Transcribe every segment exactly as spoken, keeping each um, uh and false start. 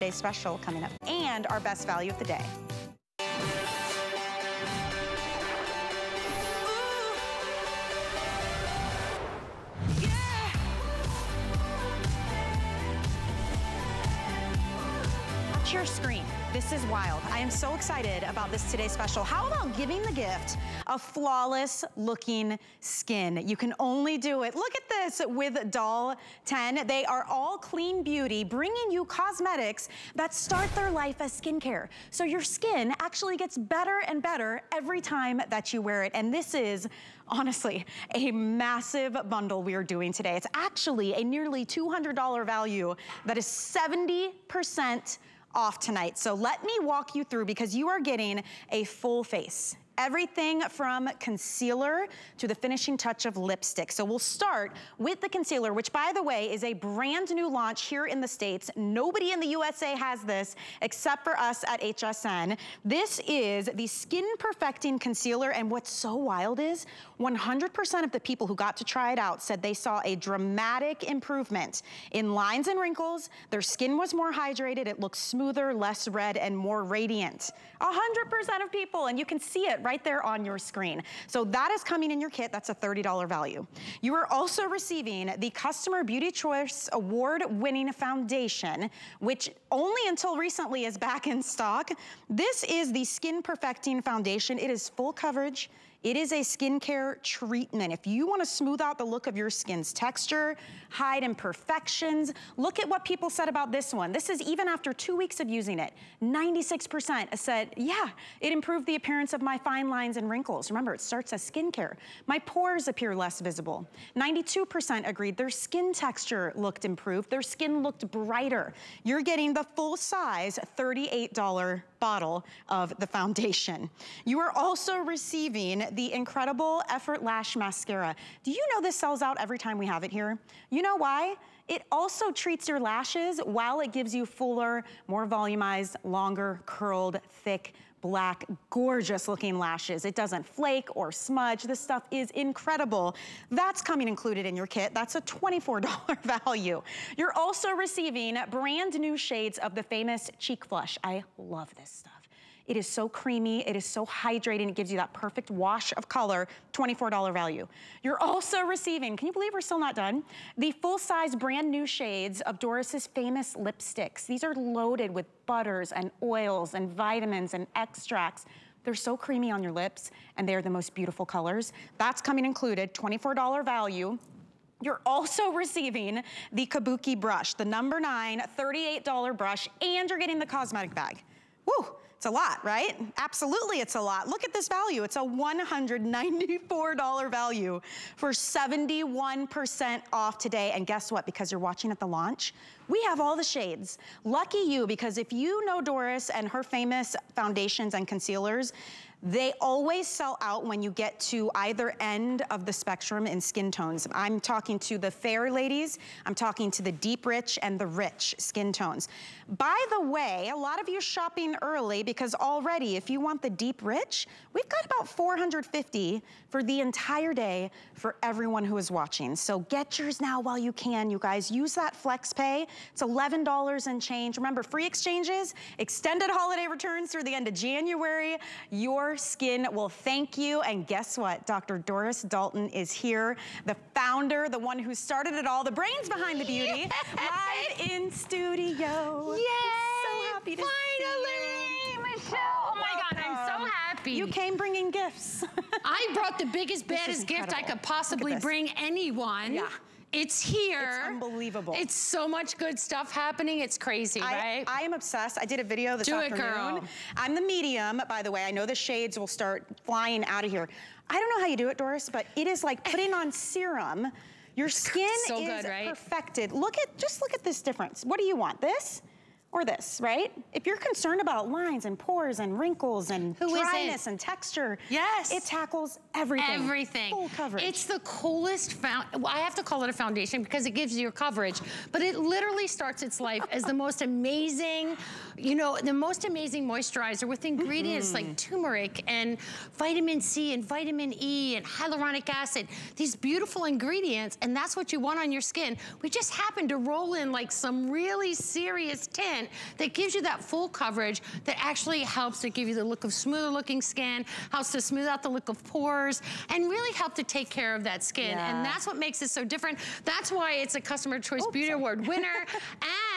Today's special coming up, and our best value of the day. Your screen. This is wild. I am so excited about this today's special. How about giving the gift of flawless looking skin? You can only do it. Look at this with Doll ten. They are all clean beauty, bringing you cosmetics that start their life as skincare. So your skin actually gets better and better every time that you wear it. And this is honestly a massive bundle we are doing today. It's actually a nearly two hundred dollar value that is seventy percent off tonight. So let me walk you through, because you are getting a full face. Everything from concealer to the finishing touch of lipstick. So we'll start with the concealer, which by the way is a brand new launch here in the States. Nobody in the U S A has this except for us at H S N. This is the Skin Perfecting Concealer, and what's so wild is one hundred percent of the people who got to try it out said they saw a dramatic improvement in lines and wrinkles. Their skin was more hydrated, it looked smoother, less red, and more radiant. one hundred percent of people, and you can see it right right there on your screen. So that is coming in your kit. That's a thirty dollar value. You are also receiving the Customer Beauty Choice Award-winning foundation, which only until recently is back in stock. This is the Skin Perfecting Foundation. It is full coverage. It is a skincare treatment. If you want to smooth out the look of your skin's texture, hide imperfections, look at what people said about this one. This is even after two weeks of using it. ninety-six percent said, yeah, it improved the appearance of my fine lines and wrinkles. Remember, it starts as skincare. My pores appear less visible. ninety-two percent agreed their skin texture looked improved. Their skin looked brighter. You're getting the full size thirty-eight dollar bottle of the foundation. You are also receiving the incredible Effort Lash Mascara. Do you know this sells out every time we have it here? You know why? It also treats your lashes while it gives you fuller, more volumized, longer, curled, thick, black, gorgeous looking lashes. It doesn't flake or smudge. This stuff is incredible. That's coming included in your kit. That's a twenty-four dollar value. You're also receiving brand new shades of the famous Cheek Flush. I love this stuff. It is so creamy, it is so hydrating, it gives you that perfect wash of color, twenty-four dollar value. You're also receiving, can you believe we're still not done? The full-size brand new shades of Doris's famous lipsticks. These are loaded with butters and oils and vitamins and extracts. They're so creamy on your lips, and they are the most beautiful colors. That's coming included, twenty-four dollar value. You're also receiving the Kabuki brush, the number nine, thirty-eight dollar brush, and you're getting the cosmetic bag. Woo! It's a lot, right? Absolutely it's a lot. Look at this value. It's a one hundred ninety-four dollar value for seventy-one percent off today. And guess what? Because you're watching at the launch, we have all the shades. Lucky you, because if you know Doris and her famous foundations and concealers, they always sell out when you get to either end of the spectrum in skin tones. I'm talking to the fair ladies, I'm talking to the deep rich and the rich skin tones. By the way, a lot of you shopping early, because already if you want the deep rich, we've got about four hundred fifty for the entire day for everyone who is watching. So get yours now while you can, you guys. Use that flex pay. It's eleven dollars and change. Remember, free exchanges, extended holiday returns through the end of January. Your skin will thank you. And guess what? Doctor Doris Dalton is here, the founder, the one who started it all, the brains behind the beauty, yes. Live in studio. Yay! So happy to finally see you, Michelle. Oh, oh my God, I'm so happy. You came bringing gifts. I brought the biggest, baddest gift I could possibly bring anyone. Yeah. It's here. It's unbelievable. It's so much good stuff happening. It's crazy, I, right? I am obsessed. I did a video this Do afternoon. It, girl. I'm the medium, by the way. I know the shades will start flying out of here. I don't know how you do it, Doris, but it is like putting on serum. Your skin so is good, right? Perfected. Look at, just look at this difference. What do you want, this or this, right? If you're concerned about lines and pores and wrinkles and Who dryness and texture, yes, it tackles everything. Everything. Full coverage. It's the coolest foundation. Well, I have to call it a foundation because it gives you your coverage, but it literally starts its life as the most amazing, you know, the most amazing moisturizer with ingredients mm-hmm. like turmeric and vitamin C and vitamin E and hyaluronic acid, these beautiful ingredients, and that's what you want on your skin. We just happened to roll in like some really serious tint tint that gives you that full coverage that actually helps to give you the look of smoother looking skin, helps to smooth out the look of pores, and really help to take care of that skin. Yeah. And that's what makes it so different. That's why it's a Customer Choice Oops, Beauty sorry. Award winner.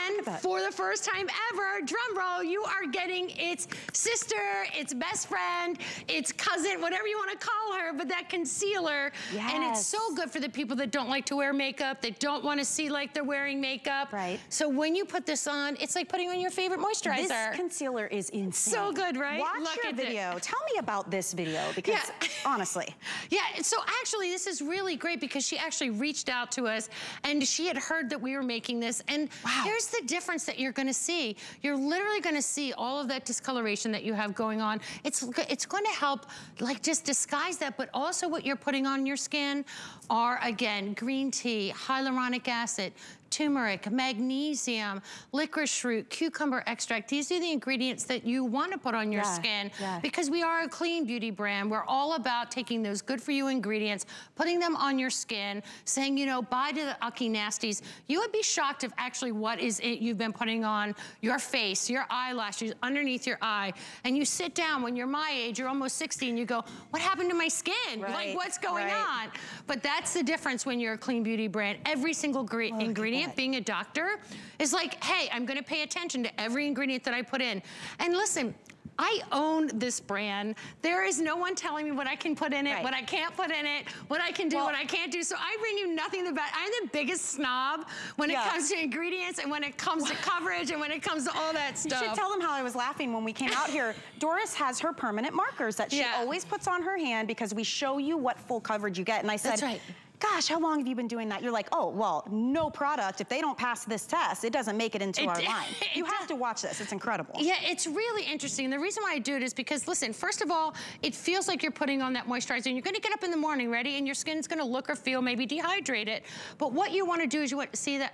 And for the first time ever, drum roll, you are getting its sister, its best friend, its cousin, whatever you want to call her, but that concealer. Yes. And it's so good for the people that don't like to wear makeup, that don't want to see like they're wearing makeup. Right. So when you put this on, it's like putting on your favorite moisturizer. This concealer is insane. So good, right? Watch Look your video. It. Tell me about this video because yeah. honestly. Yeah, so actually this is really great because she actually reached out to us and she had heard that we were making this, and wow. here's the difference that you're gonna see. You're literally gonna see all of that discoloration that you have going on. It's, it's gonna help like just disguise that, but also what you're putting on your skin are, again, green tea, hyaluronic acid, turmeric, magnesium, licorice root, cucumber extract. These are the ingredients that you want to put on your yeah, skin yeah. because we are a clean beauty brand. We're all about taking those good for you ingredients, putting them on your skin, saying, you know, bye to the ucky nasties. You would be shocked if actually what is it you've been putting on your face, your eyelashes, underneath your eye. And you sit down when you're my age, you're almost sixty, and you go, what happened to my skin? Right, like, what's going right. on? But that's the difference when you're a clean beauty brand. Every single great okay. ingredient being a doctor is like, hey, I'm gonna pay attention to every ingredient that I put in. And listen, I own this brand. There is no one telling me what I can put in it, right. what I can't put in it, what I can do, well, what I can't do. So I bring you nothing about it. I'm the biggest snob when yeah. it comes to ingredients and when it comes to coverage and when it comes to all that stuff. You should tell them how I was laughing when we came out here. Doris has her permanent markers that she yeah. always puts on her hand because we show you what full coverage you get. And I said, That's right. gosh, how long have you been doing that? You're like, oh, well, no product. If they don't pass this test, it doesn't make it into it, our line. You have does. to watch this. It's incredible. Yeah, it's really interesting. The reason why I do it is because, listen, first of all, it feels like you're putting on that moisturizer. And you're going to get up in the morning, ready, and your skin's going to look or feel maybe dehydrated. But what you want to do is you want to see that.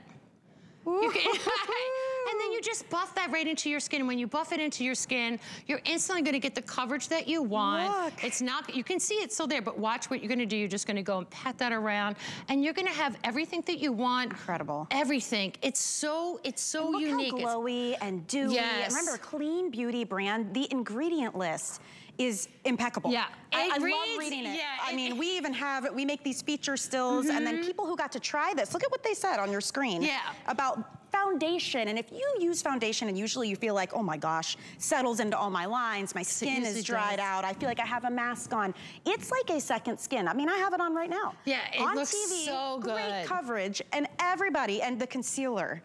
You can, and then you just buff that right into your skin. And when you buff it into your skin, you're instantly going to get the coverage that you want. Look. It's not, you can see it's still there, but watch what you're going to do. You're just going to go and pat that around, and you're going to have everything that you want. Incredible. Everything. It's so, it's so look unique. Look how glowy it's, and dewy. Yes. Remember, a clean beauty brand, the ingredient list is impeccable. Yeah, I, I reads, love reading it. Yeah, I it, mean, we even have, we make these feature stills, mm-hmm. and then people who got to try this, look at what they said on your screen yeah. about foundation. And if you use foundation, and usually you feel like, oh my gosh, settles into all my lines, my skin is dried out, I feel like I have a mask on. It's like a second skin. I mean, I have it on right now. Yeah, it on looks T V, so good. Great coverage, and everybody, and the concealer.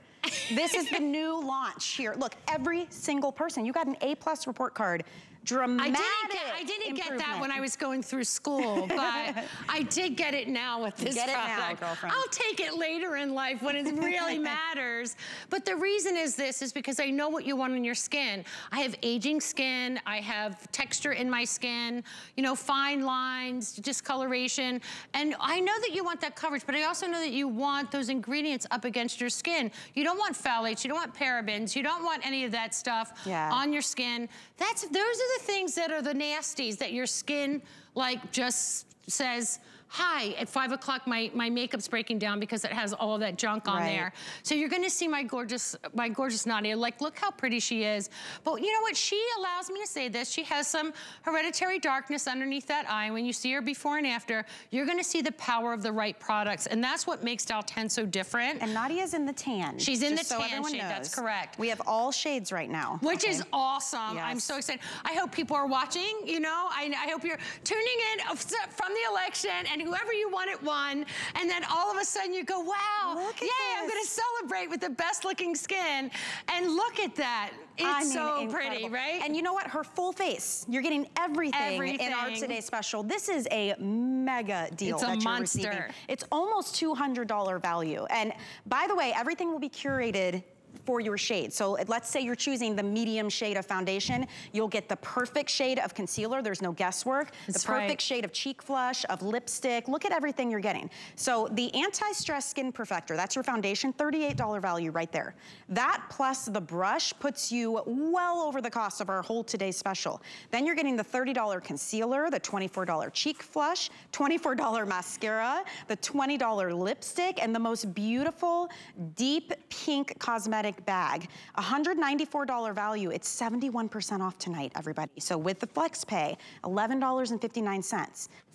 This is the new launch here. Look, every single person, you got an A plus report card. Dramatic I didn't, get, I didn't get that when I was going through school, but I did get it now with this get product. Get it now, girlfriend. I'll take it later in life when it really matters. But the reason is this, is because I know what you want on your skin. I have aging skin, I have texture in my skin, you know, fine lines, discoloration, and I know that you want that coverage, but I also know that you want those ingredients up against your skin. You don't want phthalates, you don't want parabens, you don't want any of that stuff yeah. on your skin. That's, those are the things that are the nasties that your skin like just says, hi, at five o'clock my, my makeup's breaking down because it has all that junk on right. there. So you're gonna see my gorgeous my gorgeous Nadia, like look how pretty she is. But you know what, she allows me to say this, she has some hereditary darkness underneath that eye. When you see her before and after, you're gonna see the power of the right products, and that's what makes Dalton so different. And Nadia's in the tan. She's in Just the so tan shade, knows. That's correct. We have all shades right now. Which okay. is awesome, yes. I'm so excited. I hope people are watching, you know, I, I hope you're tuning in from the election, and whoever you want it won, and then all of a sudden you go, wow, yay, this. I'm gonna celebrate with the best looking skin, and look at that. It's I mean, so incredible. Pretty, right? And you know what, her full face, you're getting everything, everything. in our Today Special. This is a mega deal it's that a you're monster. Receiving. It's almost two hundred dollar value, and by the way, everything will be curated for your shade. So let's say you're choosing the medium shade of foundation, you'll get the perfect shade of concealer, there's no guesswork, That's the perfect right. shade of cheek flush, of lipstick, look at everything you're getting. So the Anti-Stress Skin Perfector, that's your foundation, thirty-eight dollar value right there. That plus the brush puts you well over the cost of our whole Today Special. Then you're getting the thirty dollar concealer, the twenty-four dollar cheek flush, twenty-four dollar mascara, the twenty dollar lipstick, and the most beautiful deep pink cosmetic magnetic bag. one hundred ninety-four dollars value, it's seventy-one percent off tonight, everybody. So with the flex pay, eleven fifty-nine.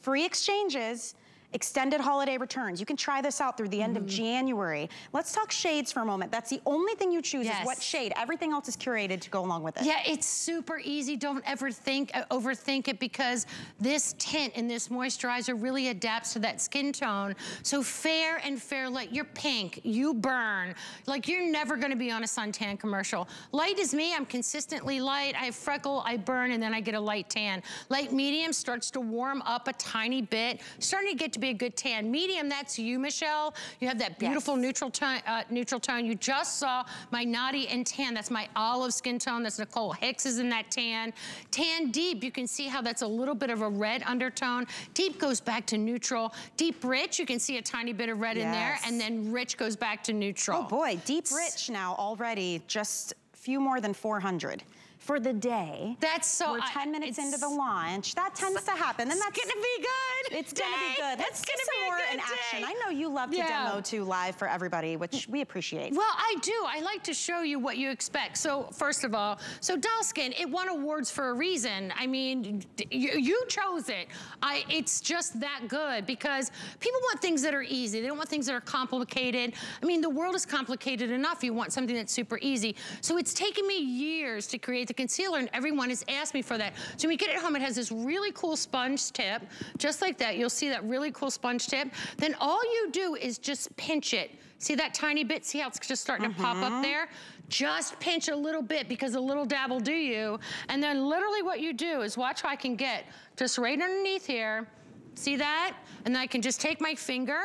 Free exchanges, extended holiday returns. You can try this out through the end mm-hmm. of January. Let's talk shades for a moment. That's the only thing you choose yes. is what shade. Everything else is curated to go along with it. Yeah, it's super easy. Don't ever think, uh, overthink it, because this tint and this moisturizer really adapts to that skin tone. So fair and fair light. You're pink. You burn. Like, you're never going to be on a suntan commercial. Light is me. I'm consistently light. I freckle, I burn, and then I get a light tan. Light medium starts to warm up a tiny bit. Starting to get to be a good tan. Medium, that's you, Michelle. You have that beautiful yes. neutral tone. Uh, neutral tone. You just saw my naughty and tan. That's my olive skin tone. That's Nicole Hicks is in that tan. Tan deep. You can see how that's a little bit of a red undertone. Deep goes back to neutral. Deep rich. You can see a tiny bit of red yes. in there, and then rich goes back to neutral. Oh boy, deep rich now already. Just a few more than four hundred. For the day. That's so. We're ten I, minutes into the launch. That tends to happen. And that's gonna be good. It's day. gonna be good. Let's get some more in action. I know you love to yeah. demo too live for everybody, which we appreciate. Well, I do. I like to show you what you expect. So first of all, so Dalskin, it won awards for a reason. I mean, you, you chose it. I. It's just that good, because people want things that are easy. They don't want things that are complicated. I mean, the world is complicated enough. You want something that's super easy. So it's taken me years to create the concealer, and everyone has asked me for that. So when you get it home, it has this really cool sponge tip, just like that. You'll see that really cool sponge tip. Then all you do is just pinch it. See that tiny bit? See how it's just starting mm-hmm. to pop up there? Just pinch a little bit, because a little dab will do you. And then literally what you do is, watch how I can get just right underneath here. See that? And then I can just take my finger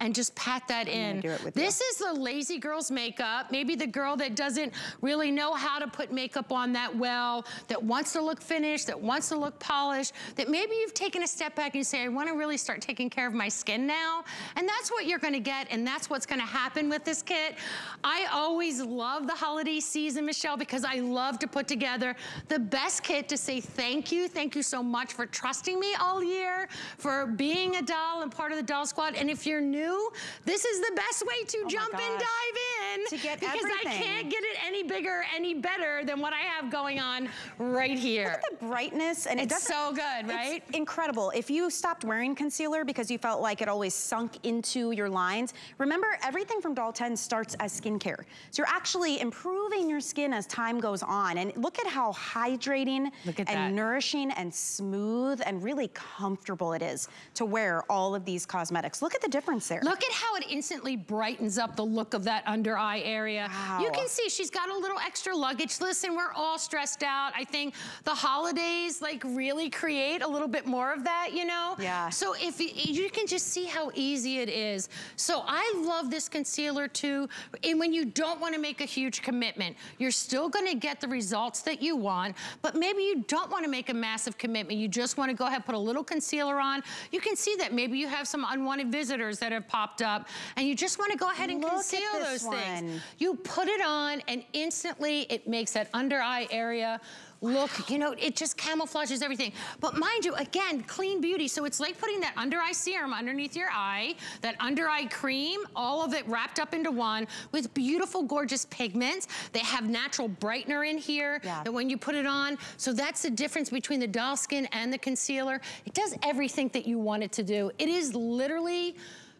and just pat that in. This is the lazy girl's makeup. Maybe the girl that doesn't really know how to put makeup on that well, that wants to look finished, that wants to look polished, that maybe you've taken a step back and you say, I wanna really start taking care of my skin now. And that's what you're gonna get, and that's what's gonna happen with this kit. I always love the holiday season, Michelle, because I love to put together the best kit to say thank you. Thank you so much for trusting me all year, for being a doll and part of the doll squad. And if you're new, this is the best way to oh jump and dive in, to get because everything. I can't get it any bigger, any better than what I have going on right here. Look at the brightness, and it's it so good, right? It's incredible. If you stopped wearing concealer because you felt like it always sunk into your lines, remember everything from Doll ten starts as skincare. So you're actually improving your skin as time goes on, and look at how hydrating look at and that. nourishing and smooth and really comfortable it is to wear all of these cosmetics. Look at the difference there. Look at how it instantly brightens up the look of that under eye area. Wow. You can see she's got a little extra luggage. Listen, we're all stressed out. I think the holidays like really create a little bit more of that, you know? Yeah. So if you, you can just see how easy it is. So I love this concealer too. And when you don't want to make a huge commitment, you're still going to get the results that you want, but maybe you don't want to make a massive commitment. You just want to go ahead and put a little concealer on. You can see that maybe you have some unwanted visitors that have popped up, and you just want to go ahead and Look conceal those one. things. You put it on, and instantly it makes that under eye area look, you know, it just camouflages everything. But mind you, again, clean beauty. So it's like putting that under eye serum underneath your eye, that under eye cream, all of it wrapped up into one with beautiful, gorgeous pigments. They have natural brightener in here yeah. that when you put it on. So that's the difference between the Dollskin and the concealer. It does everything that you want it to do. It is literally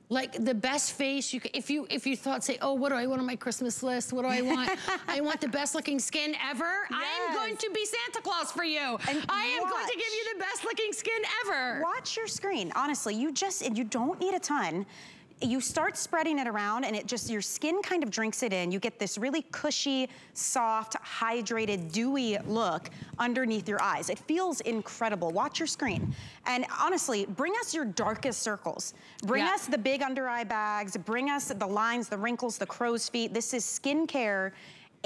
like the best face you could. If you if you thought, say, oh, what do I want on my Christmas list? What do I want? I want the best looking skin ever. Yes. I am going to be Santa Claus for you. And I am watch. going to give you the best looking skin ever. Watch your screen. Honestly, you just, you don't need a ton. You start spreading it around, and it just, your skin kind of drinks it in. You get this really cushy, soft, hydrated, dewy look underneath your eyes. It feels incredible. Watch your screen. And honestly, bring us your darkest circles. Bring yeah. us the big under eye bags. Bring us the lines, the wrinkles, the crow's feet. This is skincare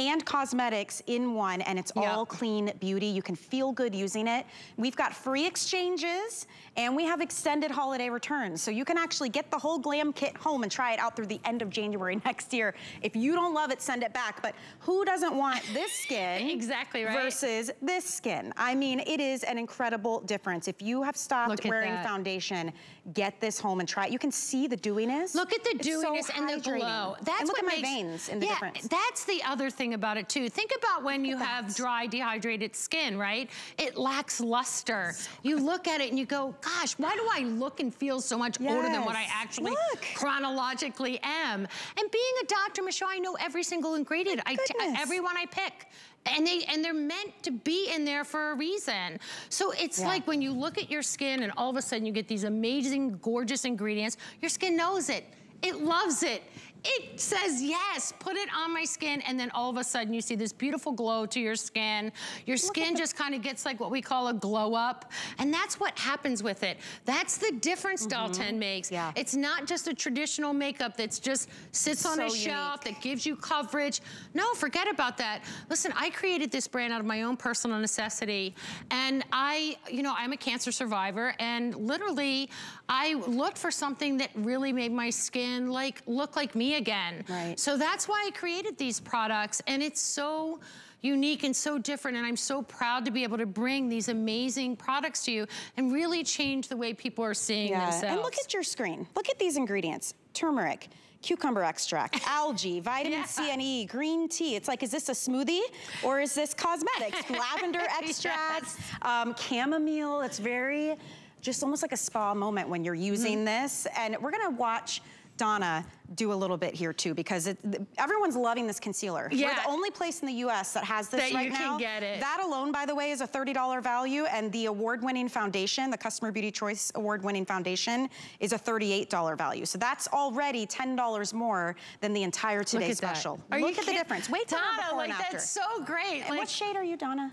and cosmetics in one, and it's yep. all clean beauty. You can feel good using it. We've got free exchanges, and we have extended holiday returns. So you can actually get the whole glam kit home and try it out through the end of January next year. If you don't love it, send it back. But who doesn't want this skin exactly right versus this skin? I mean, it is an incredible difference. If you have stopped wearing that. foundation, get this home and try it. You can see the dewiness. Look at the it's dewiness so and the glow. That's and look what at my makes, veins in the yeah, difference. That's the other thing about it too. Think about when you have dry, dehydrated skin, right? It lacks luster. So you look at it and you go, gosh, why do I look and feel so much yes. older than what I actually look. chronologically am? And being a doctor, Michelle, I know every single ingredient. I t everyone I pick. And, they, and they're meant to be in there for a reason. So it's yeah. like when you look at your skin and all of a sudden you get these amazing, gorgeous ingredients, your skin knows it. It loves it. It says yes, put it on my skin, and then all of a sudden you see this beautiful glow to your skin. Your skin just kind of gets like what we call a glow up, and that's what happens with it. That's the difference mm-hmm. Dalton makes. Yeah. It's not just a traditional makeup that's just sits on so a shelf unique. that gives you coverage. No, forget about that. Listen, I created this brand out of my own personal necessity, and I, you know, I'm a cancer survivor, and literally I looked for something that really made my skin like look like me again. Right. So that's why I created these products, and it's so unique and so different, and I'm so proud to be able to bring these amazing products to you and really change the way people are seeing yeah. themselves. And look at your screen. Look at these ingredients. Turmeric, cucumber extract, algae, vitamin yeah. C and E, green tea. It's like, is this a smoothie or is this cosmetics? Lavender extracts, yes. um, chamomile. It's very, just almost like a spa moment when you're using mm. this. And we're gonna watch Donna do a little bit here too, because it, everyone's loving this concealer. Yeah. We're the only place in the U S that has this that right you now. Can get it. That alone, by the way, is a thirty dollar value, and the award-winning foundation, the Customer Beauty Choice award-winning foundation, is a thirty-eight dollar value. So that's already ten dollars more than the entire Today Look special. Are Look you at the difference. Wait till Donna, before like and after. That's so great. And like, what shade are you, Donna?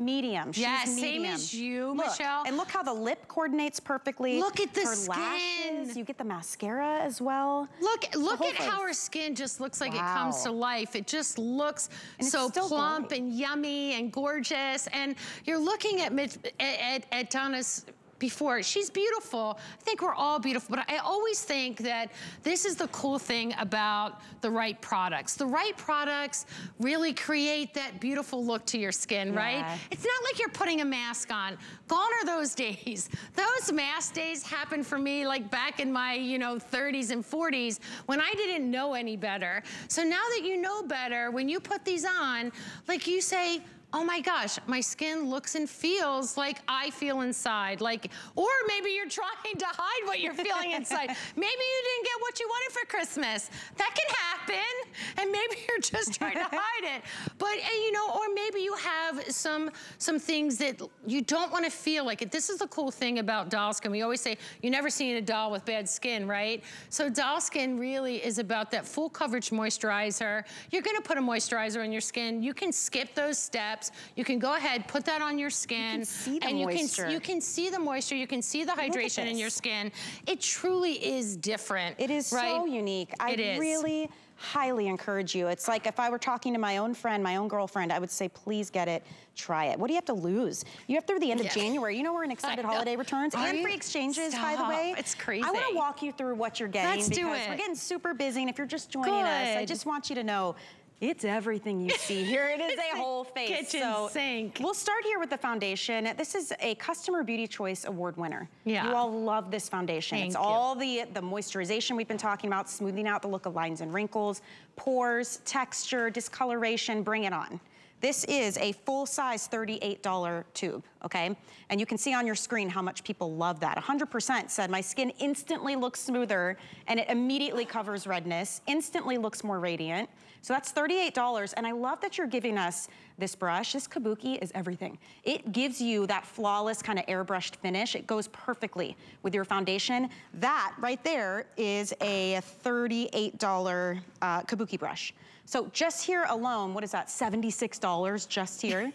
Medium. She's yes, medium. Same as you, look, Michelle. And look how the lip coordinates perfectly. Look at the her skin. Lashes. You get the mascara as well. Look, look at face. how her skin just looks like wow. it comes to life. It just looks and so plump great. and yummy and gorgeous. And you're looking at at, at Donna's. Before, she's beautiful. I think we're all beautiful, but I always think that this is the cool thing about the right products. The right products really create that beautiful look to your skin, yeah. right? It's not like you're putting a mask on. Gone are those days. Those mask days happened for me like back in my, you know, thirties and forties when I didn't know any better. So now that you know better, when you put these on, like you say, oh my gosh, my skin looks and feels like I feel inside. Like, or maybe you're trying to hide what you're feeling inside. Maybe you didn't get what you wanted for Christmas. That can happen. And maybe you're just trying to hide it. But, and, you know, or maybe you have some some things that you don't want to feel like it. This is the cool thing about doll skin. We always say, you never seen a doll with bad skin, right? So doll skin really is about that full coverage moisturizer. You're going to put a moisturizer on your skin. You can skip those steps. You can go ahead, put that on your skin, you and you moisture. can you can see the moisture, you can see the hydration in your skin. It truly is different. It is right? so unique. It I is. really highly encourage you. It's like if I were talking to my own friend, my own girlfriend, I would say, please get it, try it. What do you have to lose? You have through the end yeah. of January. You know we're in extended holiday returns Are and free exchanges, stop. by the way. It's crazy. I want to walk you through what you're getting Let's because do it. we're getting super busy, and if you're just joining Good. us, I just want you to know it's everything you see here. It is a whole face. Kitchen so sink. We'll start here with the foundation. This is a Customer Beauty Choice Award winner. Yeah. You all love this foundation. Thank it's you. all the, the moisturization we've been talking about, smoothing out the look of lines and wrinkles, pores, texture, discoloration, bring it on. This is a full-size thirty-eight dollar tube, okay? And you can see on your screen how much people love that. one hundred percent said my skin instantly looks smoother and it immediately covers redness, instantly looks more radiant. So that's thirty-eight dollars, and I love that you're giving us this brush. This Kabuki is everything. It gives you that flawless kind of airbrushed finish. It goes perfectly with your foundation. That right there is a thirty-eight dollar uh, Kabuki brush. So just here alone, what is that, seventy-six dollars just here?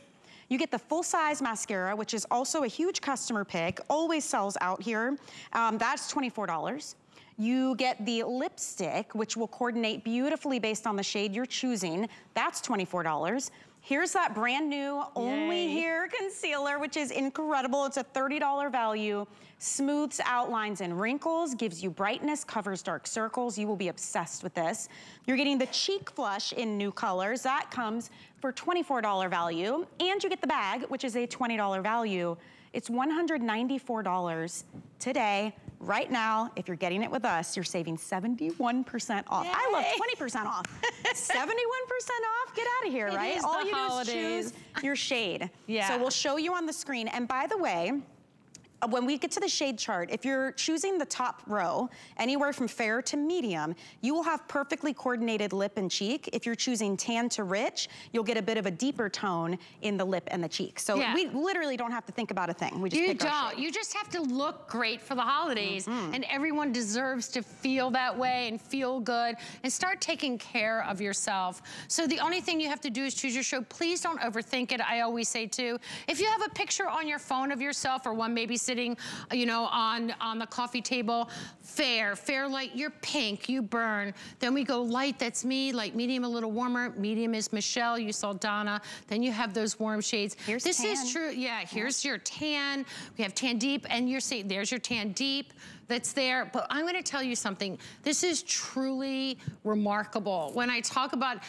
You get the full-size mascara, which is also a huge customer pick, always sells out here. Um, that's twenty-four dollars. You get the lipstick, which will coordinate beautifully based on the shade you're choosing. That's twenty-four dollars. Here's that brand new Only Yay. Here concealer, which is incredible. It's a thirty dollar value. Smooths outlines and wrinkles, gives you brightness, covers dark circles. You will be obsessed with this. You're getting the Cheek Flush in new colors. That comes for twenty-four dollar value. And you get the bag, which is a twenty dollar value. It's one hundred ninety-four dollars today. Right now, if you're getting it with us, you're saving seventy-one percent off. Yay. I love twenty percent off. seventy-one percent off, get out of here, it right? All you holidays. do is choose your shade. Yeah. So we'll show you on the screen. And by the way, when we get to the shade chart, if you're choosing the top row, anywhere from fair to medium, you will have perfectly coordinated lip and cheek. If you're choosing tan to rich, you'll get a bit of a deeper tone in the lip and the cheek. So yeah. we literally don't have to think about a thing. We just you pick don't. Our shade. You just have to look great for the holidays, mm-hmm. and everyone deserves to feel that way and feel good and start taking care of yourself. So the only thing you have to do is choose your shade. Please don't overthink it. I always say too, if you have a picture on your phone of yourself or one maybe sitting Sitting, you know, on, on the coffee table, fair, fair light, you're pink, you burn. Then we go light, that's me, light medium, a little warmer. Medium is Michelle, you saw Donna. Then you have those warm shades. Here's this tan. is true, yeah, here's yeah. your tan. We have tan deep, and you're seeing, there's your tan deep. That's there, but I'm gonna tell you something. This is truly remarkable. When I talk about,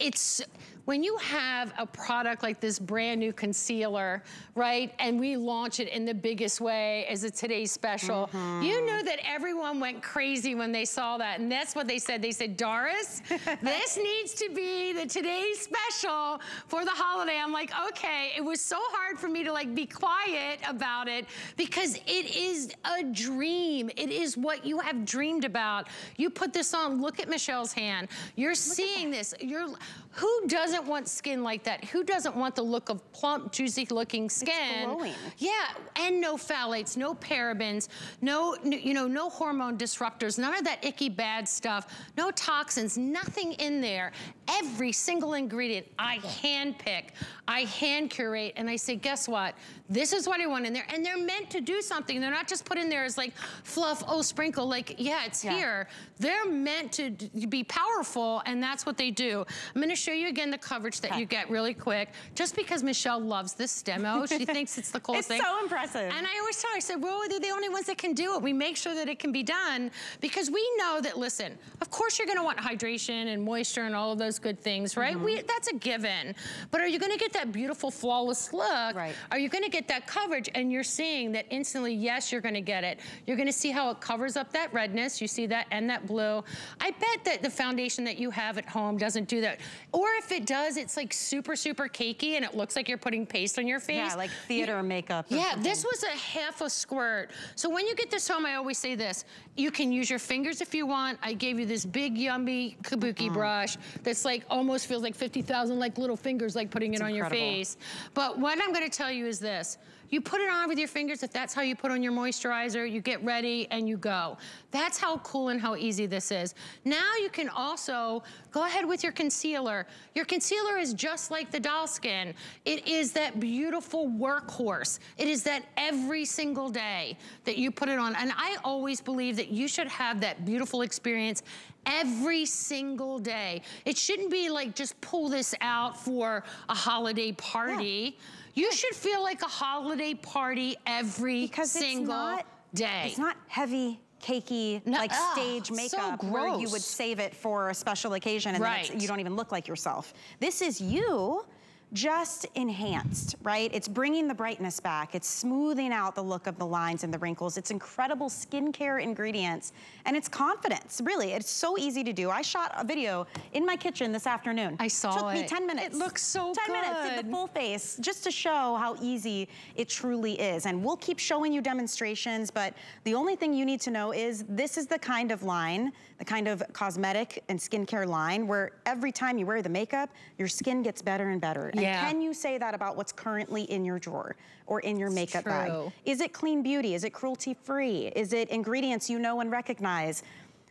it's, when you have a product like this brand new concealer, right? And we launch it in the biggest way as a today's special. Mm-hmm. You know that everyone went crazy when they saw that. And that's what they said. They said, Doris, this needs to be the today's special for the holiday. I'm like, okay, it was so hard for me to like be quiet about it because it is a dream. It is what you have dreamed about. You put this on, look at Michelle's hand. You're seeing this. You're, who doesn't want skin like that? Who doesn't want the look of plump, juicy looking skin? It's glowing. Yeah, and no phthalates, no parabens, no, you know, no hormone disruptors, none of that icky bad stuff, no toxins, nothing in there. Every single ingredient I hand pick, I hand curate, and I say, guess what? This is what I want in there. And they're meant to do something. They're not just put in there as like, fluff, oh, sprinkle, like, yeah, it's yeah. here. They're meant to be powerful, and that's what they do. I'm gonna show you again the coverage that okay. you get really quick, just because Michelle loves this demo. She thinks it's the coolest thing. It's so impressive. And I always tell her, I said, well, they're the only ones that can do it. We make sure that it can be done, because we know that, listen, of course you're gonna want hydration and moisture and all of those good things, right? Mm-hmm. We, that's a given. But are you gonna get that beautiful, flawless look? Right. Are you gonna get that coverage? And you're seeing that instantly, yes, you're gonna get it. You're gonna see how it covers up that redness. You see that, and that blue. I bet that the foundation that you have at home doesn't do that. Or if it does, it's like super, super cakey and it looks like you're putting paste on your face. Yeah, like theater you, makeup. Yeah, something. This was a half a squirt. So when you get this home, I always say this, you can use your fingers if you want. I gave you this big, yummy kabuki mm-hmm. brush that's like almost feels like fifty thousand like little fingers, like putting it's it on incredible. Your face. But what I'm gonna tell you is this, you put it on with your fingers, if that's how you put on your moisturizer, you get ready and you go. That's how cool and how easy this is. Now you can also go ahead with your concealer. Your concealer is just like the doll skin. It is that beautiful workhorse. It is that every single day that you put it on. And I always believe that you should have that beautiful experience every single day. It shouldn't be like just pull this out for a holiday party. Yeah. You should feel like a holiday party every because single it's not, day. It's not heavy, cakey, no, like ugh, stage makeup so where you would save it for a special occasion and right. then you don't even look like yourself. This is you. Just enhanced, right? It's bringing the brightness back. It's smoothing out the look of the lines and the wrinkles. It's incredible skincare ingredients, and it's confidence, really. It's so easy to do. I shot a video in my kitchen this afternoon. I saw it. Took me ten minutes. It looks so good. ten minutes in the full face, just to show how easy it truly is. And we'll keep showing you demonstrations, but the only thing you need to know is this is the kind of line, the kind of cosmetic and skincare line where every time you wear the makeup, your skin gets better and better. And yeah. can you say that about what's currently in your drawer or in your makeup True. Bag? Is it clean beauty? Is it cruelty-free? Is it ingredients you know and recognize?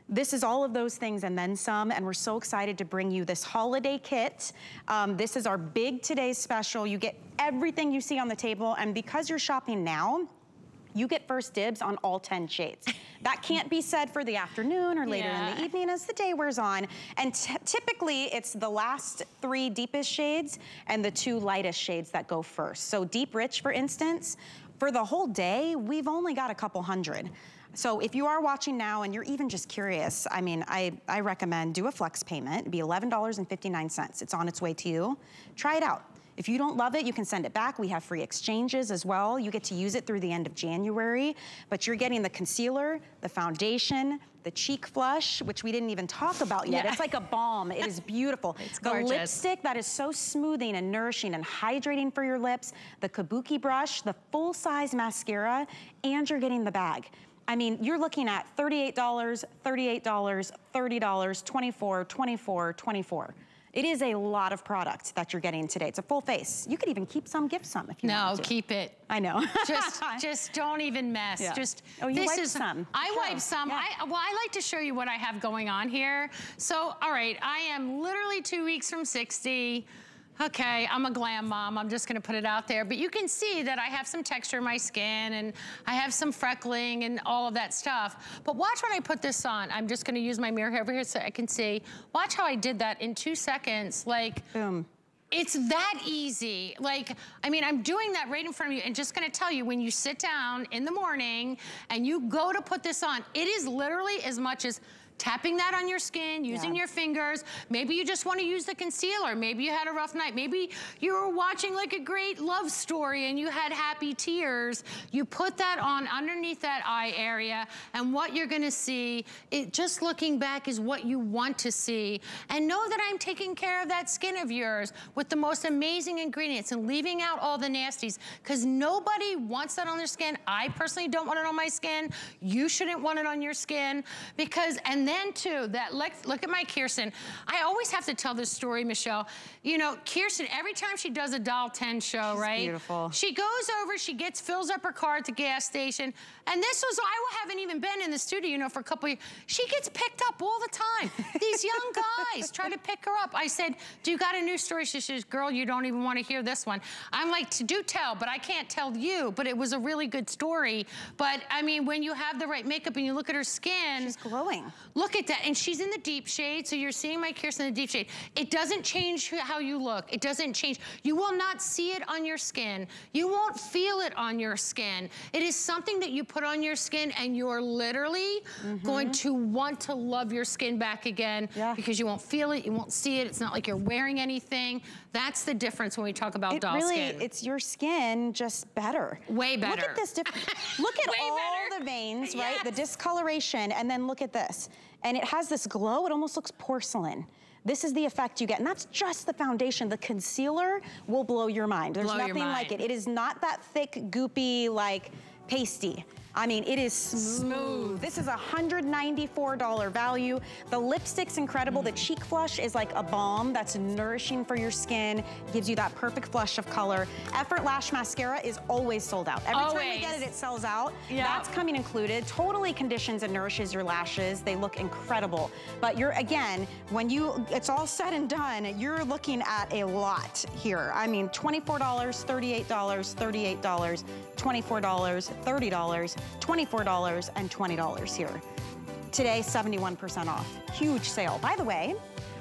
This is all of those things and then some, and we're so excited to bring you this holiday kit. Um, this is our big today's special. You get everything you see on the table, and because you're shopping now, you get first dibs on all ten shades. That can't be said for the afternoon or later yeah. in the evening as the day wears on. And t typically it's the last three deepest shades and the two lightest shades that go first. So Deep Rich, for instance, for the whole day, we've only got a couple hundred. So if you are watching now and you're even just curious, I mean, I, I recommend do a flex payment. It'd be eleven dollars and fifty-nine cents. It's on its way to you. Try it out. If you don't love it, you can send it back. We have free exchanges as well. You get to use it through the end of January, but you're getting the concealer, the foundation, the cheek flush, which we didn't even talk about yet. Yeah. It's like a balm. It is beautiful. It's gorgeous. The lipstick that is so smoothing and nourishing and hydrating for your lips, the kabuki brush, the full-size mascara, and you're getting the bag. I mean, you're looking at thirty-eight dollars, thirty-eight dollars, thirty dollars, twenty-four dollars, twenty-four dollars, twenty-four dollars. It is a lot of product that you're getting today. It's a full face. You could even keep some, give some if you no, want to. No, keep it. I know. just, just don't even mess. Yeah. Just oh, you this wiped is, some. I sure. wipe some. Yeah. I, well, I like to show you what I have going on here. So, all right, I am literally two weeks from sixty. Okay, I'm a glam mom. I'm just gonna put it out there. But you can see that I have some texture in my skin and I have some freckling and all of that stuff. But watch when I put this on. I'm just gonna use my mirror over here so I can see. Watch how I did that in two seconds. Like, boom. It's that easy. Like, I mean, I'm doing that right in front of you and just gonna tell you, when you sit down in the morning and you go to put this on, it is literally as much as tapping that on your skin, using yeah. your fingers. Maybe you just want to use the concealer. Maybe you had a rough night. Maybe you were watching like a great love story and you had happy tears. You put that on underneath that eye area, and what you're going to see, it just looking back is what you want to see. And know that I'm taking care of that skin of yours with the most amazing ingredients and leaving out all the nasties, because nobody wants that on their skin. I personally don't want it on my skin. You shouldn't want it on your skin, because, and then too, that look, look at my Kirsten. I always have to tell this story, Michelle. You know, Kirsten, every time she does a Doll ten show, she's right? Beautiful. She goes over, she gets, fills up her car at the gas station. And this was, I haven't even been in the studio, you know, for a couple of years. She gets picked up all the time. These young guys try to pick her up. I said, do you got a new story? She says, girl, you don't even want to hear this one. I'm like, do tell, but I can't tell you. But it was a really good story. But I mean, when you have the right makeup and you look at her skin. She's glowing. Look at that, and she's in the deep shade, so you're seeing my Kirsten in the deep shade. It doesn't change how you look. It doesn't change. You will not see it on your skin. You won't feel it on your skin. It is something that you put on your skin, and you're literally mm-hmm. going to want to love your skin back again yeah. because you won't feel it, you won't see it. It's not like you're wearing anything. That's the difference when we talk about it doll really, skin. Really, it's your skin just better. Way better. Look at this difference. Look at all better. The veins, right? Yes. The discoloration, and then look at this. And it has this glow, it almost looks porcelain. This is the effect you get, and that's just the foundation. The concealer will blow your mind. There's blow nothing mind. Like it. It is not that thick, goopy, like pasty. I mean, it is smooth. smooth. This is a one hundred ninety-four dollar value. The lipstick's incredible. Mm. The cheek flush is like a balm that's nourishing for your skin, gives you that perfect flush of color. Effort Lash Mascara is always sold out. Every always. Time we get it, it sells out. Yeah. That's coming included. Totally conditions and nourishes your lashes. They look incredible. But you're, again, when you, it's all said and done, you're looking at a lot here. I mean, twenty-four dollars, thirty-eight dollars, thirty-eight dollars, twenty-four dollars, thirty dollars, twenty-four dollars, and twenty dollars here. Today, seventy-one percent off. Huge sale. By the way,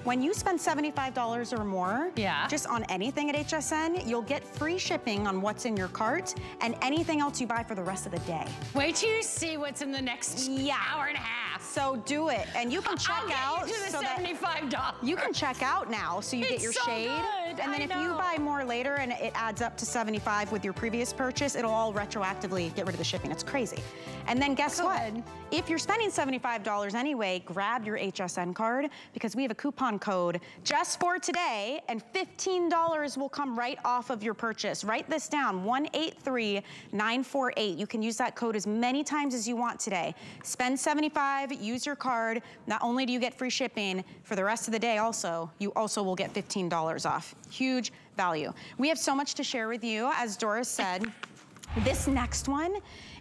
when you spend seventy-five dollars or more yeah. just on anything at H S N, you'll get free shipping on what's in your cart and anything else you buy for the rest of the day. Wait till you see what's in the next yeah. hour and a half. So do it. And you can check I'll out. You, to the so seventy-five dollars. You can check out now so you it's get your so shade. Good. And then I if know. You buy more later and it adds up to seventy-five dollars with your previous purchase, it'll all retroactively get rid of the shipping. It's crazy. And then guess Go what? Ahead. If you're spending seventy-five dollars anyway, grab your H S N card, because we have a coupon code just for today, and fifteen dollars will come right off of your purchase. Write this down, one eight three nine four eight. You can use that code as many times as you want today. Spend seventy-five dollars, use your card. Not only do you get free shipping for the rest of the day, also, you also will get fifteen dollars off. Huge value. We have so much to share with you. As Doris said, this next one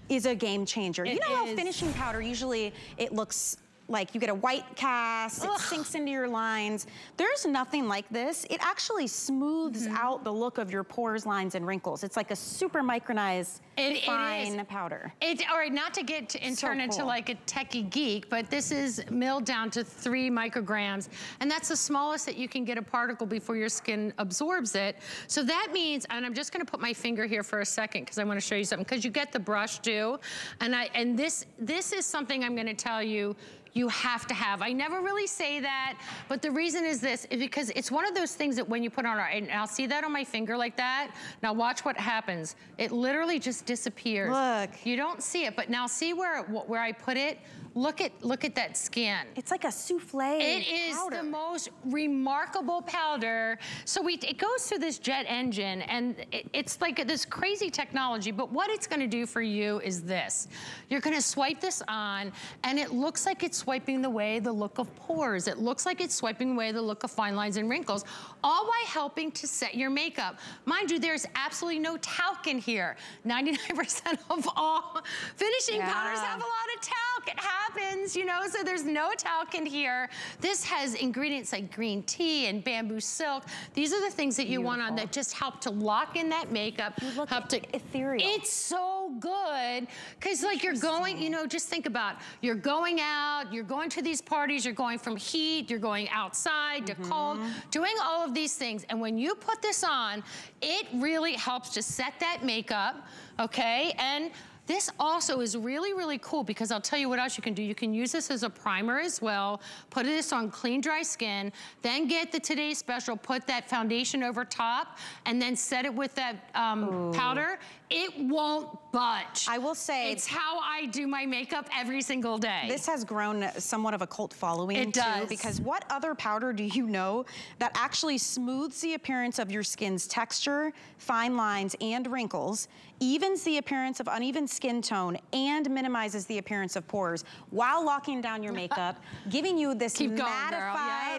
is a game changer. It you know is. How finishing powder, usually it looks like you get a white cast, Ugh. It sinks into your lines. There's nothing like this. It actually smooths mm-hmm. out the look of your pores, lines, and wrinkles. It's like a super micronized it, fine it powder. It, all right, not to get to, and so turn cool. into like a techie geek, but this is milled down to three micrograms, and that's the smallest that you can get a particle before your skin absorbs it. So that means, and I'm just gonna put my finger here for a second because I wanna show you something, because you get the brush too, and, I, and this, this is something I'm gonna tell you you have to have. I never really say that, but the reason is this, is because it's one of those things that when you put on our, and I'll see that on my finger like that, now watch what happens. It literally just disappears. Look. You don't see it, but now see where where I put it? Look at, look at that skin. It's like a souffle It is powder. The most remarkable powder. So we, it goes through this jet engine, and it, it's like this crazy technology, but what it's gonna do for you is this. You're gonna swipe this on, and it looks like it's swiping away the look of pores. It looks like it's swiping away the look of fine lines and wrinkles, all while helping to set your makeup. Mind you, there's absolutely no talc in here. ninety-nine percent of all finishing yeah. powders have a lot of talc. It happens, you know, so there's no talc in here. This has ingredients like green tea and bamboo silk. These are the things that Beautiful. You want on that just help to lock in that makeup. You look help to, ethereal. It's so good, because like you're going, you know, just think about, you're going out, you're going to these parties, you're going from heat, you're going outside to mm-hmm. cold, doing all of these things. And when you put this on, it really helps to set that makeup, okay? And this also is really, really cool, because I'll tell you what else you can do. You can use this as a primer as well. Put this on clean, dry skin, then get the Today's Special, put that foundation over top, and then set it with that um, powder. It won't budge. I will say, it's how I do my makeup every single day. This has grown somewhat of a cult following. It does. Too, because what other powder do you know that actually smooths the appearance of your skin's texture, fine lines, and wrinkles, evens the appearance of uneven skin tone, and minimizes the appearance of pores while locking down your makeup, giving you this Keep mattified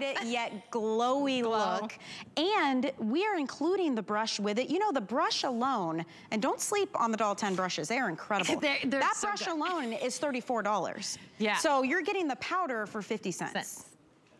going, girl. Yep. yet glowy Glow. Look. And we are including the brush with it. You know, the brush alone, and don't sleep on the Dalton brushes. They are incredible. they're, they're that so brush good. Alone is thirty-four dollars. Yeah. So you're getting the powder for fifty cents. Cents.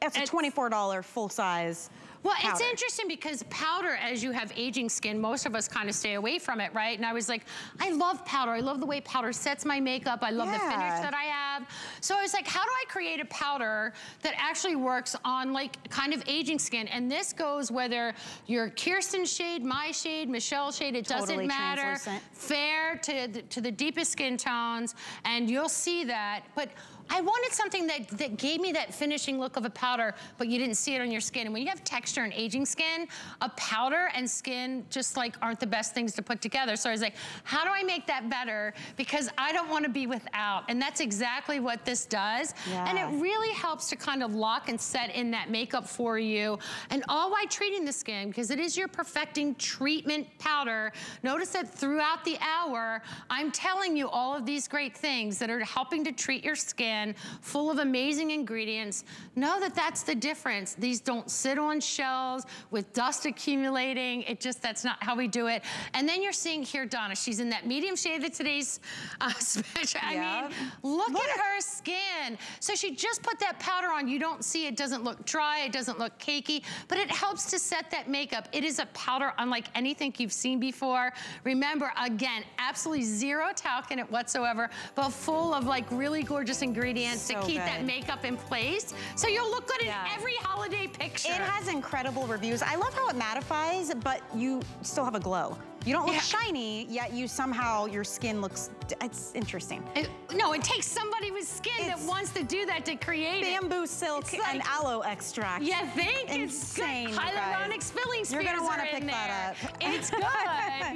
That's a twenty-four dollar full-size. Well, powder. It's interesting, because powder, as you have aging skin, most of us kind of stay away from it, right? And I was like, I love powder. I love the way powder sets my makeup. I love yeah. the finish that I have. So I was like, how do I create a powder that actually works on like kind of aging skin? And this goes whether you're Kirsten shade, my shade, Michelle shade, it totally doesn't matter. Fair to the, to the deepest skin tones, and you'll see that. But I wanted something that, that gave me that finishing look of a powder, but you didn't see it on your skin. And when you have texture and aging skin, a powder and skin just like aren't the best things to put together. So I was like, how do I make that better? Because I don't want to be without. And that's exactly what this does. Yeah. And it really helps to kind of lock and set in that makeup for you. And all while treating the skin, because it is your perfecting treatment powder. Notice that throughout the hour, I'm telling you all of these great things that are helping to treat your skin, full of amazing ingredients. Know that that's the difference. These don't sit on shelves with dust accumulating. It just, that's not how we do it. And then you're seeing here, Donna, she's in that medium shade of today's uh, special. Yep. I mean, look, look at her skin. So she just put that powder on. You don't see it, doesn't look dry, it doesn't look cakey, but it helps to set that makeup. It is a powder unlike anything you've seen before. Remember, again, absolutely zero talc in it whatsoever, but full of like really gorgeous ingredients. Ingredients so to keep good. That makeup in place, so you'll look good yeah. in every holiday picture. It has incredible reviews. I love how it mattifies, but you still have a glow. You don't look yeah. shiny, yet you somehow, your skin looks, it's interesting. It, no, it takes somebody with skin it's that wants to do that to create bamboo it. Silk it's and like, aloe extract. Yeah, think Insane, it's good. Hyaluronic spilling spears. You're gonna wanna pick that up. It's good,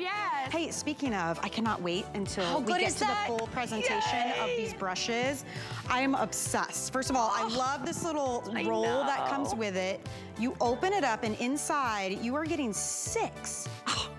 yes. Hey, speaking of, I cannot wait until How we get to that? The full presentation Yay. Of these brushes. I am obsessed. First of all, oh, I love this little I roll know. That comes with it. You open it up, and inside, you are getting six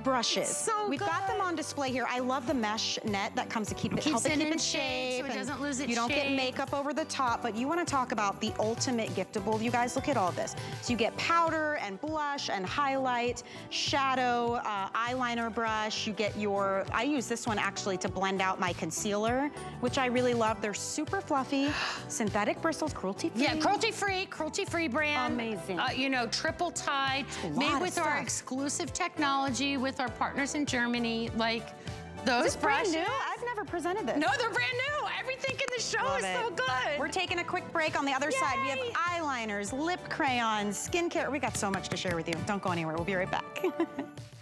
brushes. So We've good. got them on display here. I love the mesh net that comes to keep it, Keeps help it, it keep in it shape. So it doesn't lose its shape. You don't shape. get makeup over the top, but you want to talk about the ultimate giftable. You guys, look at all this. So you get powder and blush and highlight, shadow, uh, eyeliner brush. You get your, I use this one actually to blend out my concealer, which I really love. They're super fluffy, synthetic bristles, cruelty-free. Yeah, cruelty-free, cruelty-free brand. Amazing. Uh, you know, triple tied, made with our exclusive technology with our partners in Germany, like those Is this brushes. brand new? I've never presented this. No, they're brand new. Everything in the show Love is it. so good. We're taking a quick break. On the other Yay. side, we have eyeliners, lip crayons, skincare. We got so much to share with you. Don't go anywhere. We'll be right back.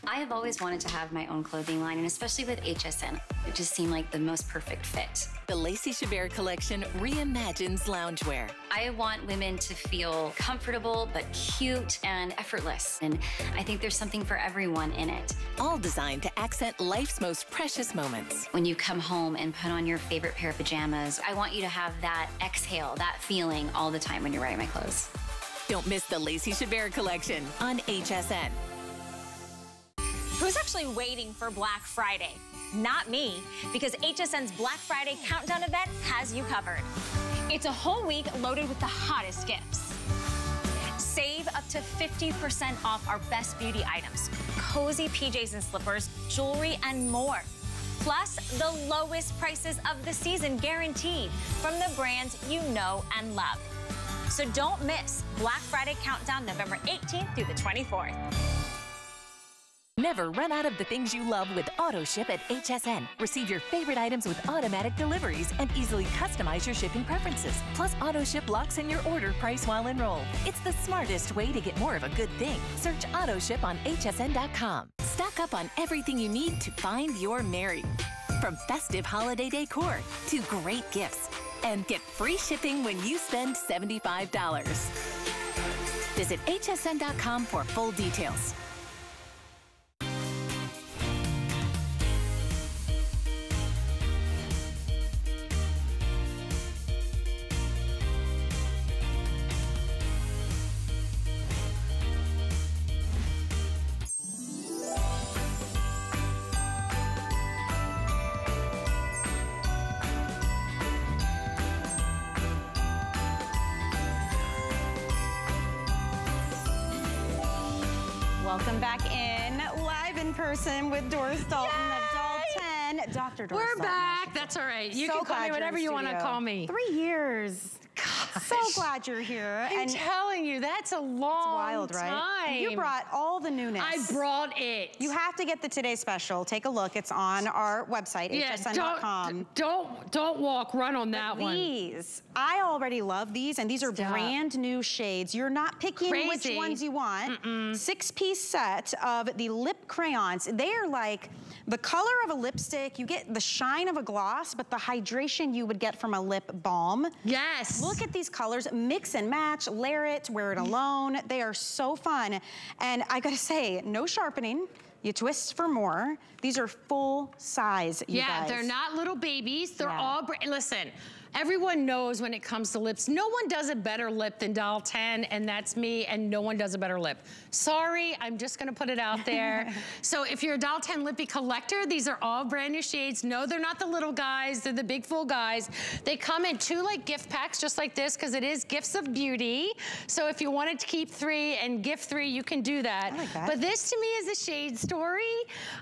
I have always wanted to have my own clothing line, and especially with H S N, it just seemed like the most perfect fit. The Lacey Chabert collection reimagines loungewear. I want women to feel comfortable, but cute and effortless, and I think there's something for everyone in it. All designed to accent life's most precious moments. When you come home and put on your favorite pair of pajamas, I want you to have that exhale, that feeling all the time when you're wearing my clothes. Don't miss the Lacey Chabert collection on H S N. Who's actually waiting for Black Friday? Not me, because H S N's Black Friday Countdown event has you covered. It's a whole week loaded with the hottest gifts. Save up to fifty percent off our best beauty items, cozy P Js and slippers, jewelry, and more. Plus, the lowest prices of the season guaranteed from the brands you know and love. So don't miss Black Friday Countdown November eighteenth through the twenty-fourth. Never run out of the things you love with AutoShip at H S N. Receive your favorite items with automatic deliveries and easily customize your shipping preferences. Plus, AutoShip locks in your order price while enrolled. It's the smartest way to get more of a good thing. Search AutoShip on H S N dot com. Stock up on everything you need to find your Mary. From festive holiday decor to great gifts. And get free shipping when you spend seventy-five dollars. Visit H S N dot com for full details. Welcome back in, live in person with Doris Dalton, the Dalton, Doctor Doris We're Dalton. We're back. That's all right. You so can call me whatever you want to call me. Three years. Gosh. So glad you're here. I'm and telling you, that's a long wild, time. Right? You brought all the newness. I brought it. You have to get the Today Special. Take a look. It's on our website, yeah, H S N dot com. Don't, don't, don't walk. Run on that but one. These. I already love these, and these are Stop. brand new shades. You're not picking Crazy. which ones you want. Mm-mm. Six-piece set of the lip crayons. They are like the color of a lipstick. You get the shine of a gloss, but the hydration you would get from a lip balm. Yes. Look at these colors, mix and match, layer it, wear it alone. They are so fun. And I gotta say, no sharpening. You twist for more. These are full size, you yeah, guys. They're not little babies. They're yeah. all, listen, everyone knows when it comes to lips, no one does a better lip than Dalton, and that's me, and no one does a better lip. Sorry, I'm just gonna put it out there. So if you're a Dalton lippy collector, these are all brand new shades. No, they're not the little guys, they're the big full guys. They come in two like gift packs, just like this, because it is gifts of beauty. So if you wanted to keep three and gift three, you can do that. I like that. But this to me is a shade store.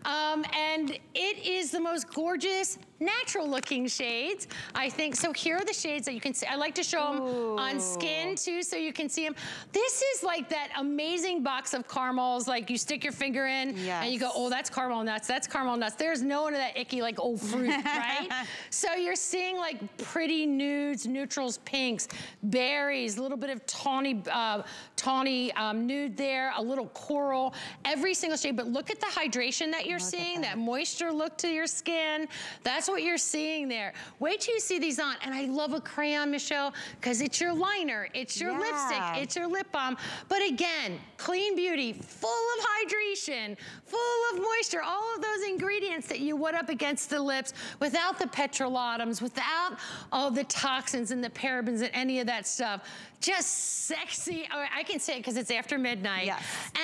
Um, and it is the most gorgeous, natural looking shades, I think. So here are the shades that you can see. I like to show them Ooh. on skin too, so you can see them. This is like that amazing box of caramels, like you stick your finger in yes. and you go, oh, that's caramel nuts, that's caramel nuts. There's no one of that icky like old fruit, right? So you're seeing like pretty nudes, neutrals, pinks, berries, a little bit of tawny, uh, tawny um, nude there, a little coral, every single shade. But look at the hydration that you're look seeing, that. that moisture look to your skin. That's what you're seeing there. Wait till you see these on. And I love a crayon, Michelle, because it's your liner, it's your yeah. lipstick, it's your lip balm. But again, clean beauty, full of hydration, full of moisture, all of those ingredients that you wet up against the lips without the petrolatum, without all the toxins and the parabens and any of that stuff. just sexy. Or I can say it because it's after midnight. Yes.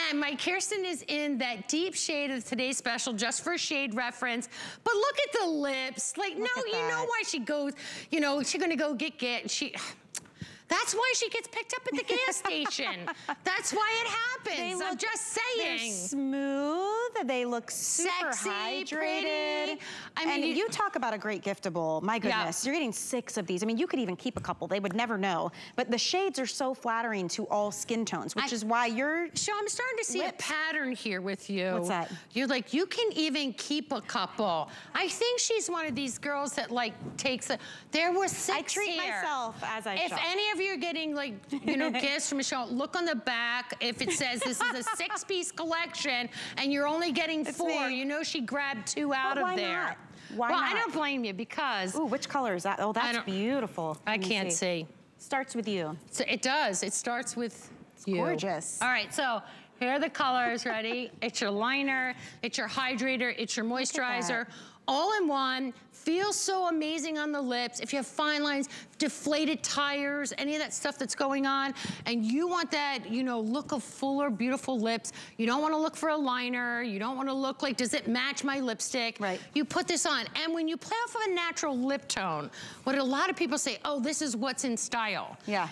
And my Kirsten is in that deep shade of today's special, just for shade reference. But look at the lips. Like, look no, you that. know why she goes, you know, she's going to go get, get, and she... That's why she gets picked up at the gas station. That's why it happens. Look, I'm just saying. They're smooth. They look super sexy, hydrated. Pretty. I mean, and you, you talk about a great giftable. My goodness, yeah. You're getting six of these. I mean, you could even keep a couple. They would never know. But the shades are so flattering to all skin tones, which I, is why you're. So I'm starting to see lips. a pattern here with you. What's that? You're like, you can even keep a couple. I think she's one of these girls that like takes a. There were six. I treat here. myself as I. If shop. any of If you're getting like, you know, gifts from Michelle, look on the back. If it says this is a six-piece collection and you're only getting it's four, me. you know she grabbed two out but of why there. Not? Why well, not? I don't blame you because... Ooh, which color is that? Oh, that's I beautiful. I can't see. see. Starts with you. So it does. It starts with it's you. Gorgeous. All right, so here are the colors. Ready? It's your liner. It's your hydrator. It's your moisturizer. All in one. Feels so amazing on the lips. If you have fine lines, deflated tires, any of that stuff that's going on, and you want that, you know, look of fuller, beautiful lips. You don't want to look for a liner. You don't want to look like, does it match my lipstick? Right. You put this on. And when you play off of a natural lip tone, what a lot of people say, oh, this is what's in style. Yeah.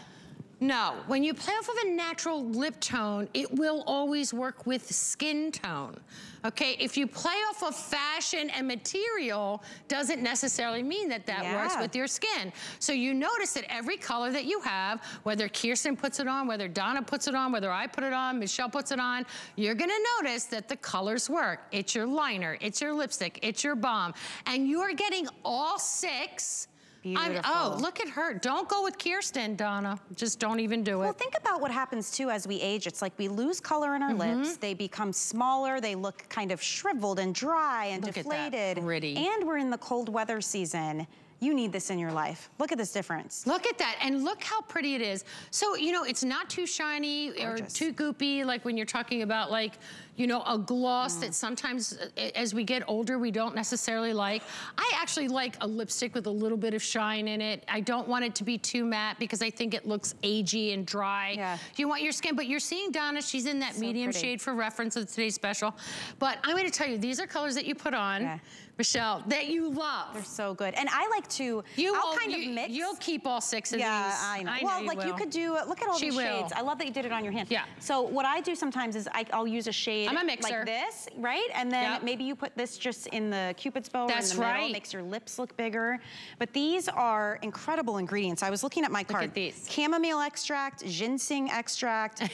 No, when you play off of a natural lip tone, it will always work with skin tone. Okay, if you play off of fashion and material, doesn't necessarily mean that that yeah. works with your skin. So you notice that every color that you have, whether Kirsten puts it on, whether Donna puts it on, whether I put it on, Michelle puts it on, you're gonna notice that the colors work. It's your liner, it's your lipstick, it's your balm, and you're getting all six. I'm, oh, look at her. Don't go with Kirsten, Donna. Just don't even do it. Well, think about what happens, too, as we age. It's like we lose color in our mm-hmm. lips. They become smaller. They look kind of shriveled and dry and look deflated. Pretty. And we're in the cold weather season. You need this in your life. Look at this difference. Look at that, and look how pretty it is. So, you know, it's not too shiny Gorgeous. or too goopy, like when you're talking about, like, you know, a gloss mm. that sometimes, as we get older, we don't necessarily like. I actually like a lipstick with a little bit of shine in it. I don't want it to be too matte because I think it looks agey and dry. Yeah. You want your skin, but you're seeing Donna, she's in that so medium pretty. shade for reference of today's special. But I'm gonna tell you, these are colors that you put on. Yeah. Michelle, that you love. They're so good. And I like to, you I'll will, kind you, of mix. You'll keep all six of yeah, these. Yeah, I know. I well, know you like will. you could do, uh, look at all she these will. shades. I love that you did it on your hand. Yeah. So what I do sometimes is I, I'll use a shade I'm a mixer. like this, right? And then yep. maybe you put this just in the Cupid's bow That's in the middle. Right. Makes your lips look bigger. But these are incredible ingredients. I was looking at my card. Look at these. Chamomile extract, ginseng extract,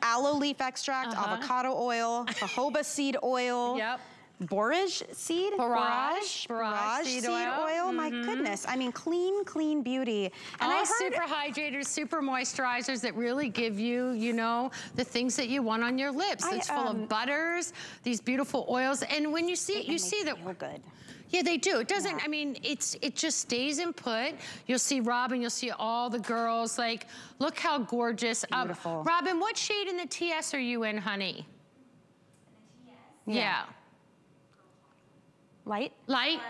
aloe leaf extract, uh-huh. avocado oil, jojoba seed oil. Yep. Borage seed? Borage. Borage, Borage seed, seed oil. oil. Mm-hmm. My goodness. I mean, clean, clean beauty. And all I heard super hydrators, super moisturizers that really give you, you know, the things that you want on your lips. It's um, full of butters, these beautiful oils. And when you see it, you see that we're good. Yeah, they do. It doesn't, yeah. I mean, it's it just stays in put. You'll see Robin, you'll see all the girls. Like, look how gorgeous. Beautiful. Um, Robin, what shade in the T S are you in, honey? In the T S? Yeah. yeah. Light? Light? Uh, light,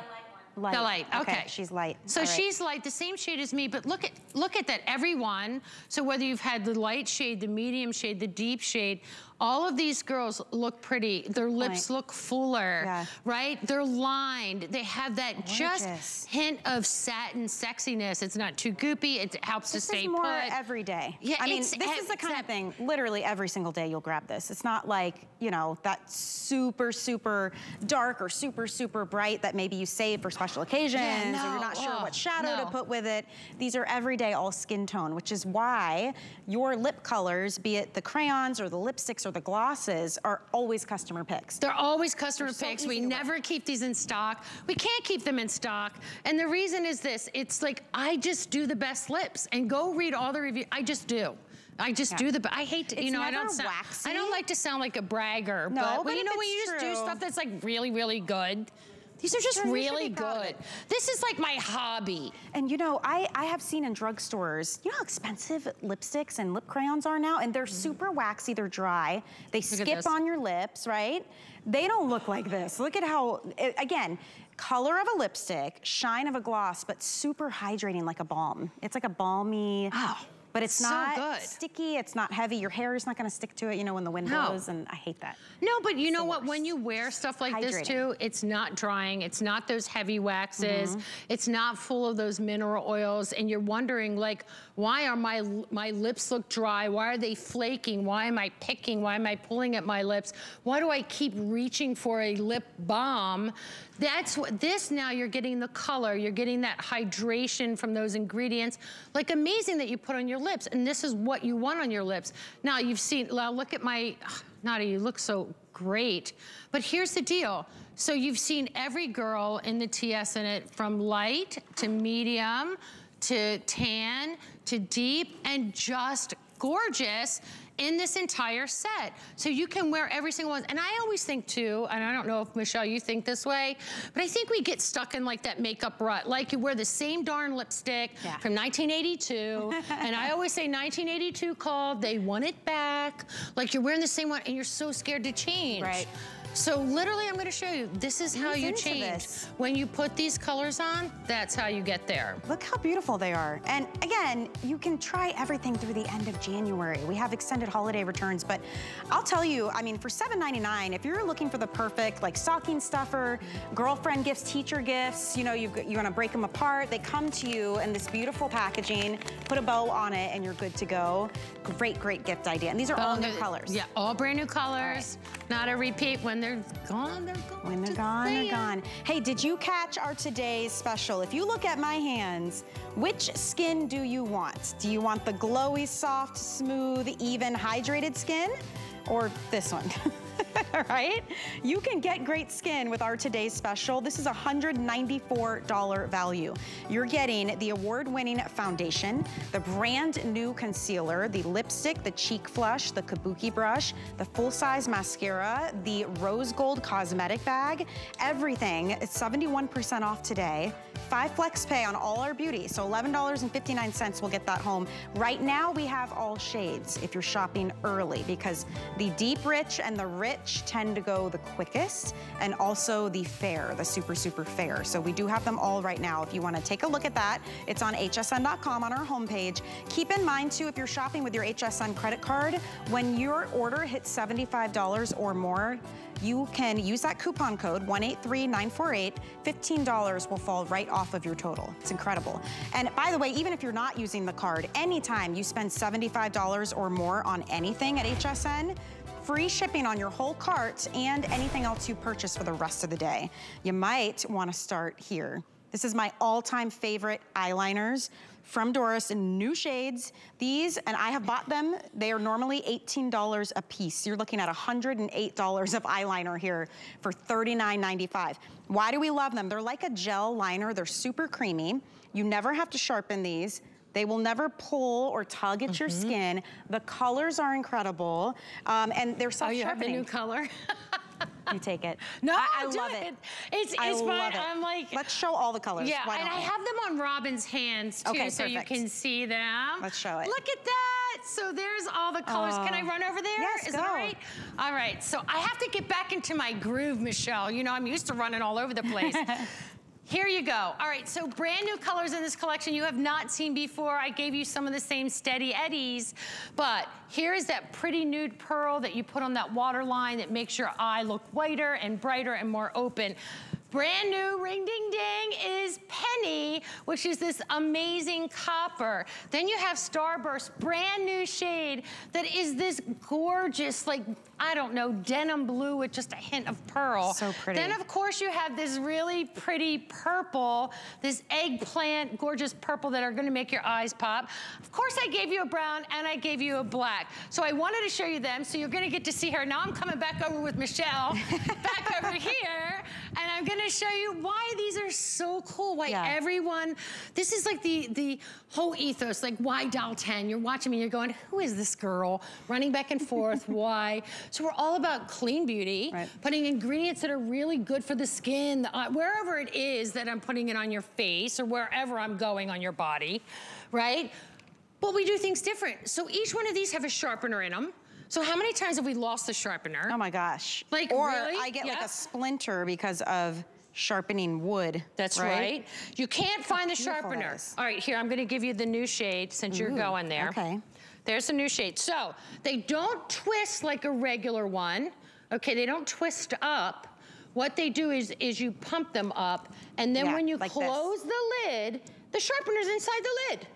light. The light, okay. okay. She's light. So right. she's light, the same shade as me, but look at look at that, everyone. So whether you've had the light shade, the medium shade, the deep shade, all of these girls look pretty. Their lips Point. look fuller, yeah. right? They're lined. They have that Gorgeous. just hint of satin sexiness. It's not too goopy. It helps this to stay put. This is more put. every day. Yeah, I mean, this is the kind of thing, literally every single day you'll grab this. It's not like, you know, that super, super dark or super, super bright that maybe you save for special occasions yeah, no, or you're not sure oh, what shadow no. to put with it. These are everyday all skin tone, which is why your lip colors, be it the crayons or the lipsticks or the glosses are always customer picks. They're always customer They're picks. So we never work. keep these in stock. We can't keep them in stock. And the reason is this, it's like, I just do the best lips and go read all the reviews. I just do. I just yeah. do the, I hate to, it's you know, I don't sound, waxy. I don't like to sound like a bragger, no, but, but you know, when you true. just do stuff that's like really, really good, these are just They're really good. This is like my hobby. And you know, I, I have seen in drugstores, you know how expensive lipsticks and lip crayons are now? And they're mm. super waxy, they're dry. They look skip on your lips, right? They don't look like this. Look at how, again, color of a lipstick, shine of a gloss, but super hydrating like a balm. It's like a balmy. Oh. But it's so not good. sticky, it's not heavy, your hair is not gonna stick to it, you know, when the wind no. blows, and I hate that. No, but you it's know what, when you wear stuff like Hydrating. this too, it's not drying, it's not those heavy waxes, mm-hmm. it's not full of those mineral oils, and you're wondering like, why are my, my lips look dry? Why are they flaking? Why am I picking? Why am I pulling at my lips? Why do I keep reaching for a lip balm? That's what, this now you're getting the color, you're getting that hydration from those ingredients. Like amazing that you put on your lips, and this is what you want on your lips. Now you've seen, now look at my, ugh, Nadia, you look so great. But here's the deal. So you've seen every girl in the T S in it, from light to medium, to tan, to deep, and just gorgeous in this entire set. So you can wear every single one. And I always think too, and I don't know if Michelle, you think this way, but I think we get stuck in like that makeup rut. Like you wear the same darn lipstick yeah. from nineteen eighty-two. And I always say nineteen eighty-two called, they want it back. Like you're wearing the same one and you're so scared to change. Right. So literally I'm gonna show you, this is how you change. When you put these colors on, that's how you get there. Look how beautiful they are. And again, you can try everything through the end of January. We have extended holiday returns, but I'll tell you, I mean, for seven ninety-nine, if you're looking for the perfect like stocking stuffer, girlfriend gifts, teacher gifts, you know, you've, you're gonna break them apart, they come to you in this beautiful packaging, put a bow on it and you're good to go. Great, great gift idea. And these are all new colors. Yeah, all brand new colors, not a repeat. When they're gone, they're gone. When they're gone, they're gone. Hey, did you catch our today's special? If you look at my hands, which skin do you want? Do you want the glowy, soft, smooth, even, hydrated skin? Or this one? Right? You can get great skin with our today's special. This is a one hundred ninety-four dollar value. You're getting the award-winning foundation, the brand new concealer, the lipstick, the cheek flush, the kabuki brush, the full-size mascara, the rose gold cosmetic bag, everything. It's seventy-one percent off today. Five flex pay on all our beauty, so eleven fifty-nine will get that home. Right now we have all shades if you're shopping early, because the deep rich and the rich tend to go the quickest, and also the fair, the super, super fair. So we do have them all right now. If you wanna take a look at that, it's on H S N dot com on our homepage. Keep in mind too, if you're shopping with your H S N credit card, when your order hits seventy-five dollars or more, you can use that coupon code one eight three nine four eight. fifteen dollars will fall right off of your total. It's incredible. And by the way, even if you're not using the card, anytime you spend seventy-five dollars or more on anything at H S N, free shipping on your whole cart and anything else you purchase for the rest of the day. You might want to start here. This is my all-time favorite eyeliners from Doris in new shades. These, and I have bought them, they are normally eighteen dollars a piece. You're looking at one hundred eight dollars of eyeliner here for thirty-nine ninety-five. Why do we love them? They're like a gel liner. They're super creamy. You never have to sharpen these. They will never pull or tug at mm-hmm. your skin. The colors are incredible. Um, and they're self-sharpening. Oh, you have a new color? You take it. No, I, I love it. it. It's, I it's love fun. It. I'm like, let's show all the colors. Yeah, Why and I we? have them on Robin's hands too, okay, so perfect. you can see them. Let's show it. Look at that. So there's all the colors. Uh, can I run over there? Yes, Is go. that all right? All right. So I have to get back into my groove, Michelle. You know, I'm used to running all over the place. Here you go. All right, so brand new colors in this collection you have not seen before. I gave you some of the same Steady Eddies, but here is that pretty nude pearl that you put on that waterline that makes your eye look whiter and brighter and more open. Brand new ring ding ding is Penny, which is this amazing copper. Then you have Starburst, brand new shade that is this gorgeous, like, I don't know, denim blue with just a hint of pearl. So pretty. Then of course you have this really pretty purple, this eggplant, gorgeous purple that are gonna make your eyes pop. Of course I gave you a brown and I gave you a black. So I wanted to show you them, so you're gonna get to see her. Now I'm coming back over with Michelle, back over here, and I'm gonna to show you why these are so cool, why yeah. everyone, this is like the the whole ethos, like why Dalton? You're watching me, you're going, who is this girl? Running back and forth, why? So we're all about clean beauty, right. putting ingredients that are really good for the skin, the eye, wherever it is that I'm putting it on your face or wherever I'm going on your body, right? But we do things different. So each one of these have a sharpener in them. So how many times have we lost the sharpener? Oh my gosh. Like, or really? I get yeah. like a splinter because of sharpening wood. That's right. right. You can't find the sharpener. All right, here, I'm gonna give you the new shade since Ooh, you're going there. Okay. There's the new shade. So they don't twist like a regular one. Okay, they don't twist up. What they do is, is you pump them up, and then yeah, when you like close this. the lid, the sharpener's inside the lid.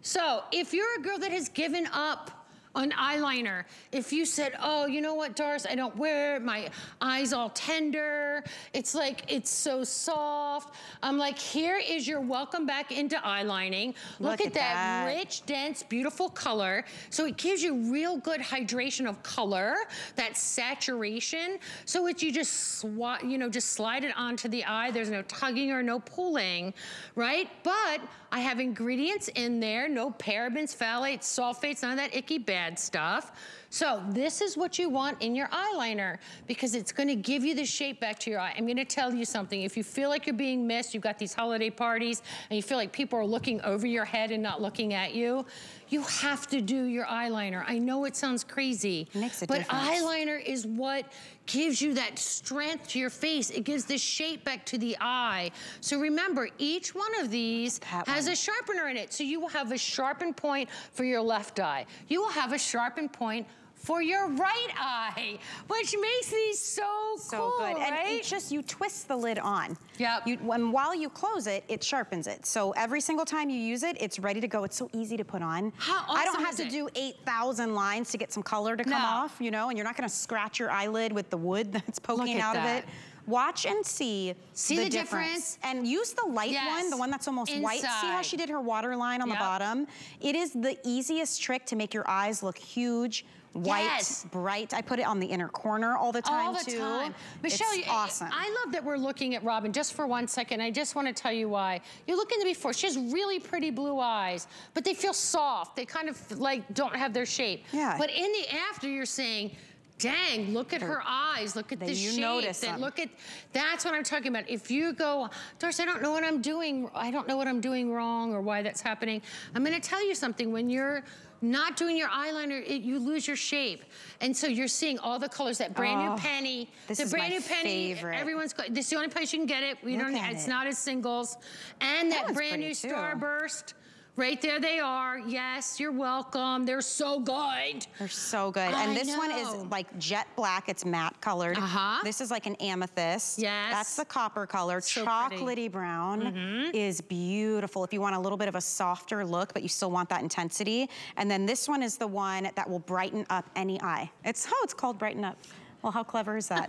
So if you're a girl that has given up an eyeliner, if you said, oh, you know what, Doris, I don't wear it, my eyes all tender, it's like, it's so soft. I'm like, here is your welcome back into eyelining. Look, Look at, at that, that rich, dense, beautiful color. So it gives you real good hydration of color, that saturation. So it's, you just swat, you know, just slide it onto the eye. There's no tugging or no pulling, right? But I have ingredients in there, no parabens, phthalates, sulfates, none of that icky bad stuff. So this is what you want in your eyeliner, because it's going to give you the shape back to your eye. I'm going to tell you something. If you feel like you're being missed, you've got these holiday parties and you feel like people are looking over your head and not looking at you, you have to do your eyeliner. I know it sounds crazy, it makes a but difference. Eyeliner is what gives you that strength to your face. It gives the shape back to the eye. So remember, each one of these that has one. a sharpener in it. So you will have a sharpened point for your left eye. You will have a sharpened point for your right eye, which makes these so, so cool, good. And right? it's just, you twist the lid on. Yep. You, when, while you close it, it sharpens it. So every single time you use it, it's ready to go. It's so easy to put on. How awesome I don't have is to it? do eight thousand lines to get some color to come no. off, you know, and you're not gonna scratch your eyelid with the wood that's poking out that. of it. Watch and see, see the, the difference. difference. And use the light yes. one, the one that's almost Inside. white. See how she did her water line on yep. the bottom? It is the easiest trick to make your eyes look huge, white, yes. bright. I put it on the inner corner all the time, all the too. Time. Michelle, it's awesome. I love that we're looking at Robin just for one second. I just want to tell you why. You look in the before, she has really pretty blue eyes, but they feel soft. They kind of like don't have their shape. Yeah. But in the after, you're saying, dang, look at her eyes, look at the shape, look at, that's what I'm talking about. If you go, Doris, I don't know what I'm doing, I don't know what I'm doing wrong or why that's happening. I'm gonna tell you something, when you're not doing your eyeliner, it, you lose your shape. And so you're seeing all the colors, that brand oh, new penny, this the is brand my new penny, favorite. everyone's, this is the only place you can get it, we Look don't, it's it. not as singles. And that, that brand new too. Starburst. Right there they are. Yes, you're welcome. They're so good. They're so good. I and this know. one is like jet black. It's matte colored. Uh-huh. This is like an amethyst. Yes. That's the copper color. So Chocolatey pretty. brown mm-hmm. is beautiful if you want a little bit of a softer look, but you still want that intensity. And then this one is the one that will brighten up any eye. It's oh, it's called Brighten Up. Well, how clever is that?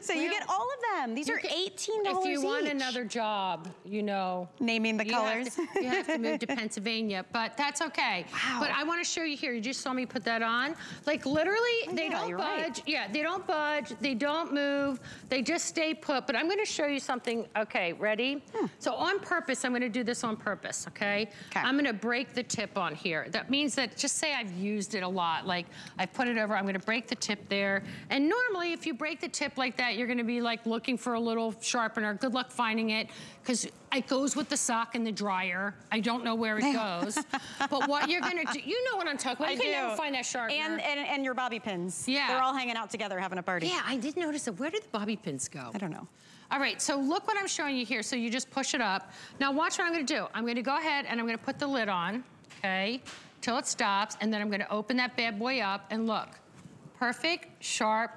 So well, you get all of them. These are eighteen dollars each. If you want another job, you know. Naming the you colors. Have to, you have to move to Pennsylvania, but that's okay. Wow. But I want to show you here. You just saw me put that on. Like literally, oh, they yeah, don't budge. Right. Yeah, they don't budge. They don't move. They just stay put. But I'm going to show you something. Okay, ready? Hmm. So on purpose, I'm going to do this on purpose, okay? okay? I'm going to break the tip on here. That means that just say I've used it a lot. Like I've put it over. I'm going to break the tip there. And normally if you break the tip like that, you're gonna be like looking for a little sharpener. Good luck finding it, because it goes with the sock and the dryer. I don't know where it goes. But what you're gonna do, you know what I'm talking about. I you can do. never find that sharpener. And, and and your bobby pins. Yeah. They're all hanging out together having a party. Yeah, I did notice that. Where did the bobby pins go? I don't know. All right, so look what I'm showing you here. So you just push it up. Now watch what I'm gonna do. I'm gonna go ahead and I'm gonna put the lid on, okay, till it stops, and then I'm gonna open that bad boy up and look. Perfect, sharp,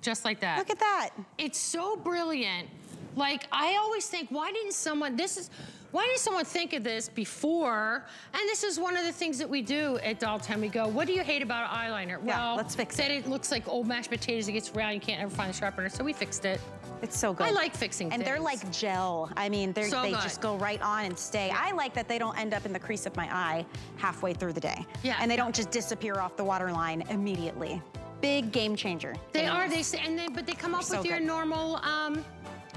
just like that. Look at that. It's so brilliant. Like, I always think, why didn't someone, this is, why didn't someone think of this before? And this is one of the things that we do at Dalton. We go, what do you hate about eyeliner? Yeah, well, let's fix it. That it looks like old mashed potatoes, it gets round, you can't ever find the sharpener, so we fixed it. It's so good. I like fixing and things. And they're like gel. I mean, they're, so they good. just go right on and stay. Yeah. I like that they don't end up in the crease of my eye halfway through the day. Yeah. And they yeah. don't just disappear off the waterline immediately. Big game changer. They are, they say, and they, but they come up with your normal, um,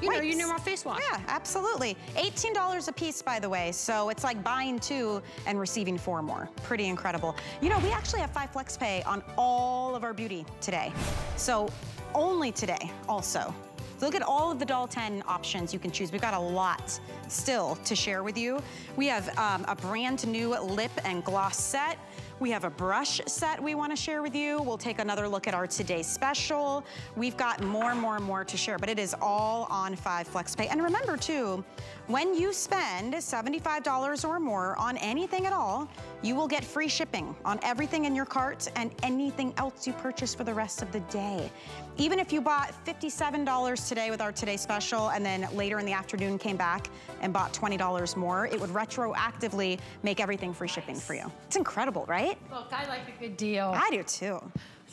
you know, your normal face wash. Yeah, absolutely. eighteen dollars a piece, by the way, so it's like buying two and receiving four more. Pretty incredible. You know, we actually have five flex pay on all of our beauty today. So only today also. So look at all of the Dalton options you can choose. We've got a lot still to share with you. We have um, a brand new lip and gloss set. We have a brush set we want to share with you. We'll take another look at our Today Special. We've got more, more, more to share, but it is all on five FlexPay. And remember too, when you spend seventy-five dollars or more on anything at all, you will get free shipping on everything in your cart and anything else you purchase for the rest of the day. Even if you bought fifty-seven dollars today with our Today Special and then later in the afternoon came back and bought twenty dollars more, it would retroactively make everything free shipping for you. It's incredible, right? Look, I like a good deal. I do too.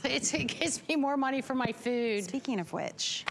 It's, it gives me more money for my food. Speaking of which,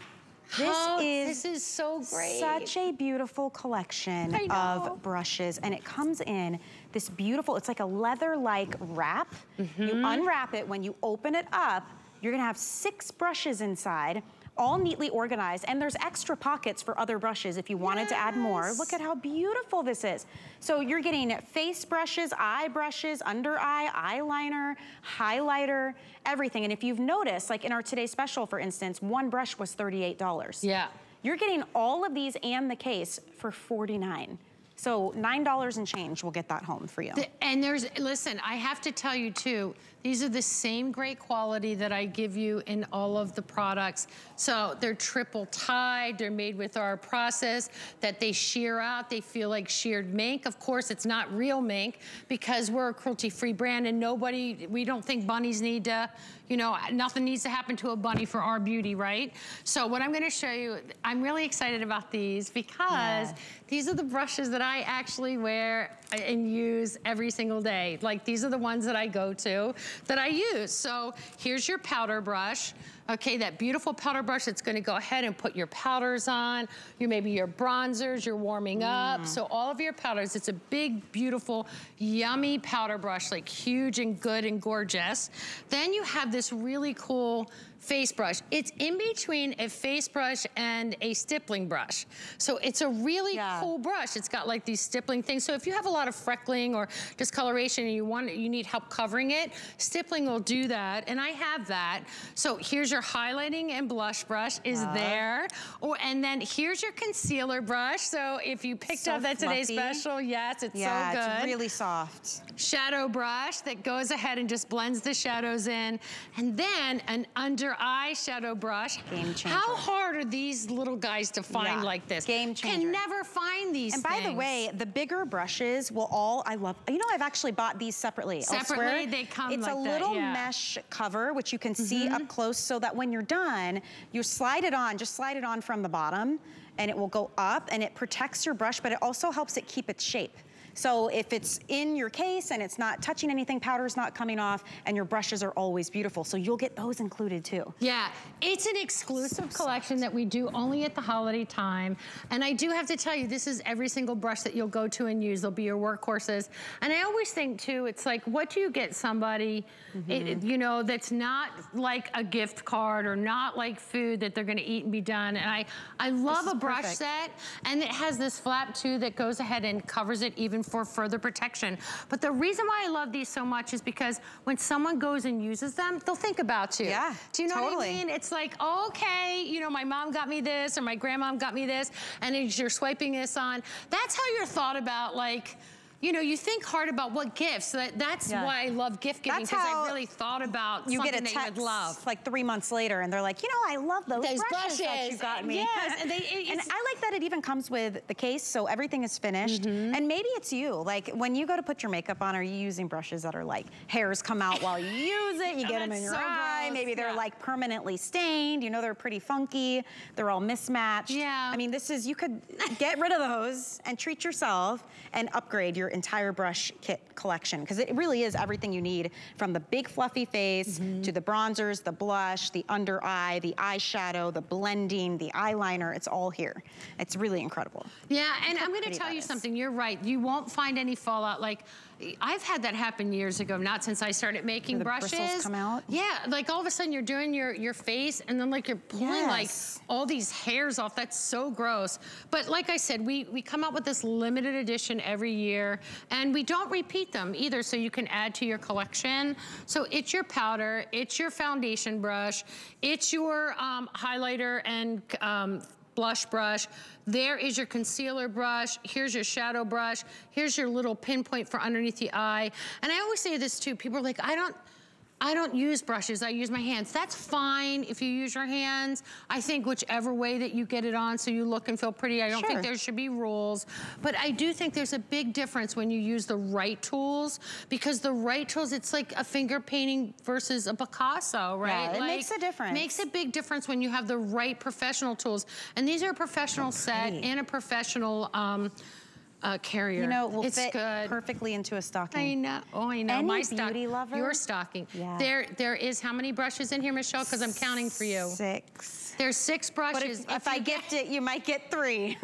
This, oh, is this is so great. Such a beautiful collection of brushes. And it comes in this beautiful, it's like a leather-like wrap. Mm-hmm. You unwrap it, when you open it up, you're gonna have six brushes inside, all neatly organized, and there's extra pockets for other brushes if you wanted yes. to add more. Look at how beautiful this is. So you're getting face brushes, eye brushes, under eye, eyeliner, highlighter, everything. And if you've noticed, like in our Today Special, for instance, one brush was thirty-eight dollars. Yeah. You're getting all of these and the case for forty-nine dollars. So nine dollars and change, we'll get that home for you. The, and there's, listen, I have to tell you too, these are the same great quality that I give you in all of the products. So they're triple tied, they're made with our process that they shear out, they feel like sheared mink. Of course, it's not real mink because we're a cruelty-free brand and nobody, we don't think bunnies need to, you know, nothing needs to happen to a bunny for our beauty, right? So what I'm gonna show you, I'm really excited about these because yeah. these are the brushes that I actually wear and use every single day. Like these are the ones that I go to that I use. So here's your powder brush. Okay, that beautiful powder brush that's gonna go ahead and put your powders on, your maybe your bronzers, you're warming mm. up. So all of your powders, it's a big, beautiful, yummy powder brush, like huge and good and gorgeous. Then you have this really cool face brush. It's in between a face brush and a stippling brush. So it's a really yeah. cool brush. It's got like these stippling things. So if you have a lot of freckling or discoloration and you want, you need help covering it, stippling will do that. And I have that. So here's your highlighting and blush brush is yeah. there. Oh, and then here's your concealer brush. So if you picked so up that fluffy. Today's Special, yes, it's yeah, so good. Yeah, it's really soft. Shadow brush that goes ahead and just blends the shadows in. And then an under eyeshadow brush. Game changer. How hard are these little guys to find yeah. like this? Game changer. Can never find these. And by things. the way, the bigger brushes will all. I love. You know, I've actually bought these separately. Separately, I'll swear, they come. It's like a little that, yeah. mesh cover which you can see mm-hmm. up close, so that when you're done, you slide it on. Just slide it on from the bottom, and it will go up, and it protects your brush, but it also helps it keep its shape. So if it's in your case and it's not touching anything, powder's not coming off, and your brushes are always beautiful. So you'll get those included too. Yeah, it's an exclusive so collection soft. that we do only at the holiday time. And I do have to tell you, this is every single brush that you'll go to and use. They'll be your workhorses. And I always think too, it's like, what do you get somebody, mm-hmm. it, you know, that's not like a gift card or not like food that they're gonna eat and be done. And I, I love a brush perfect. set. And it has this flap too that goes ahead and covers it even for further protection. But the reason why I love these so much is because when someone goes and uses them, they'll think about you. Yeah, do you know totally. what I mean? It's like, okay, you know, my mom got me this or my grandmom got me this, and as you're swiping this on, that's how you're thought about, like, you know, you think hard about what gifts. That, that's yeah. why I love gift giving, because I really thought about you something get a text, that you would love. Like three months later, and they're like, you know, I love those, those brushes, brushes that you got me. Yes, and, they, it, and I like that it even comes with the case, so everything is finished. Mm-hmm. And maybe it's you. Like when you go to put your makeup on, are you using brushes that are like hairs come out while you use it? You get them in your so eye. Gross. Maybe they're yeah. like permanently stained. You know, they're pretty funky. They're all mismatched. Yeah. I mean, this is you could get rid of those and treat yourself and upgrade your entire brush kit collection, because it really is everything you need, from the big fluffy face mm-hmm. to the bronzers, the blush, the under eye, the eyeshadow, the blending, the eyeliner. It's all here. It's really incredible. Yeah, and I'm going to tell you is. something. You're right. You won't find any fallout. Like, I've had that happen years ago, not since I started making the brushes. Bristles come out. Yeah, like all of a sudden you're doing your, your face and then like you're pulling yes. like all these hairs off. That's so gross. But like I said, we, we come out with this limited edition every year, and we don't repeat them either, so you can add to your collection. So it's your powder, it's your foundation brush, it's your um, highlighter and um, blush brush. There is your concealer brush. Here's your shadow brush. Here's your little pinpoint for underneath the eye. And I always say this too, people are like, I don't, I don't use brushes, I use my hands. That's fine if you use your hands. I think whichever way that you get it on so you look and feel pretty, I don't sure. think there should be rules. But I do think there's a big difference when you use the right tools, because the right tools, it's like a finger painting versus a Picasso, right? Yeah, it like, makes a difference. Makes a big difference when you have the right professional tools. And these are a professional okay. set and a professional, um, Uh, carrier. You know, it will it's fit good. perfectly into a stocking. I know. Oh, I know. Any My beauty lover. Your stocking. Yeah. There, there is how many brushes in here, Michelle? Because I'm counting for you. Six. There's six brushes. But if, if, if I get, get it, you might get three.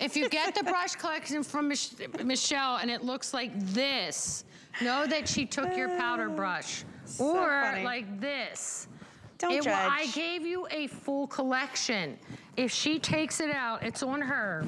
If you get the brush collection from Mich Michelle and it looks like this, know that she took your powder brush. So or funny. like this. Don't it, judge. Well, I gave you a full collection. If she takes it out, it's on her.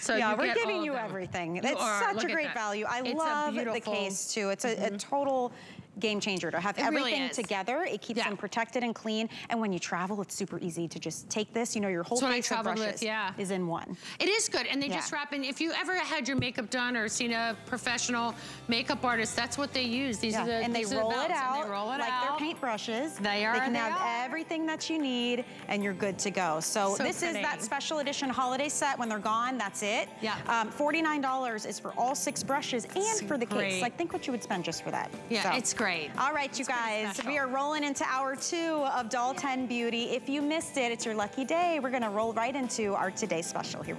So yeah, we're giving you everything. It's such a great value. I love the case too. It's a, a total game changer to have everything together. It keeps them protected and clean. And when you travel, it's super easy to just take this. You know, your whole face of brushes is in one. It is good, and they just wrap in. If you ever had your makeup done or seen a professional makeup artist, that's what they use. These are the and they roll it out like their paintbrushes. They are. They can have everything that you need, and you're good to go. So this is that special edition holiday set. When they're gone, that's it. Yeah. Um, forty-nine dollars is for all six brushes and it's for the great. case. Like, think what you would spend just for that. Yeah, so. It's great. All right, you it's guys, we are rolling into hour two of Doll ten Beauty. If you missed it, it's your lucky day. We're gonna roll right into our Today Special. Here we go.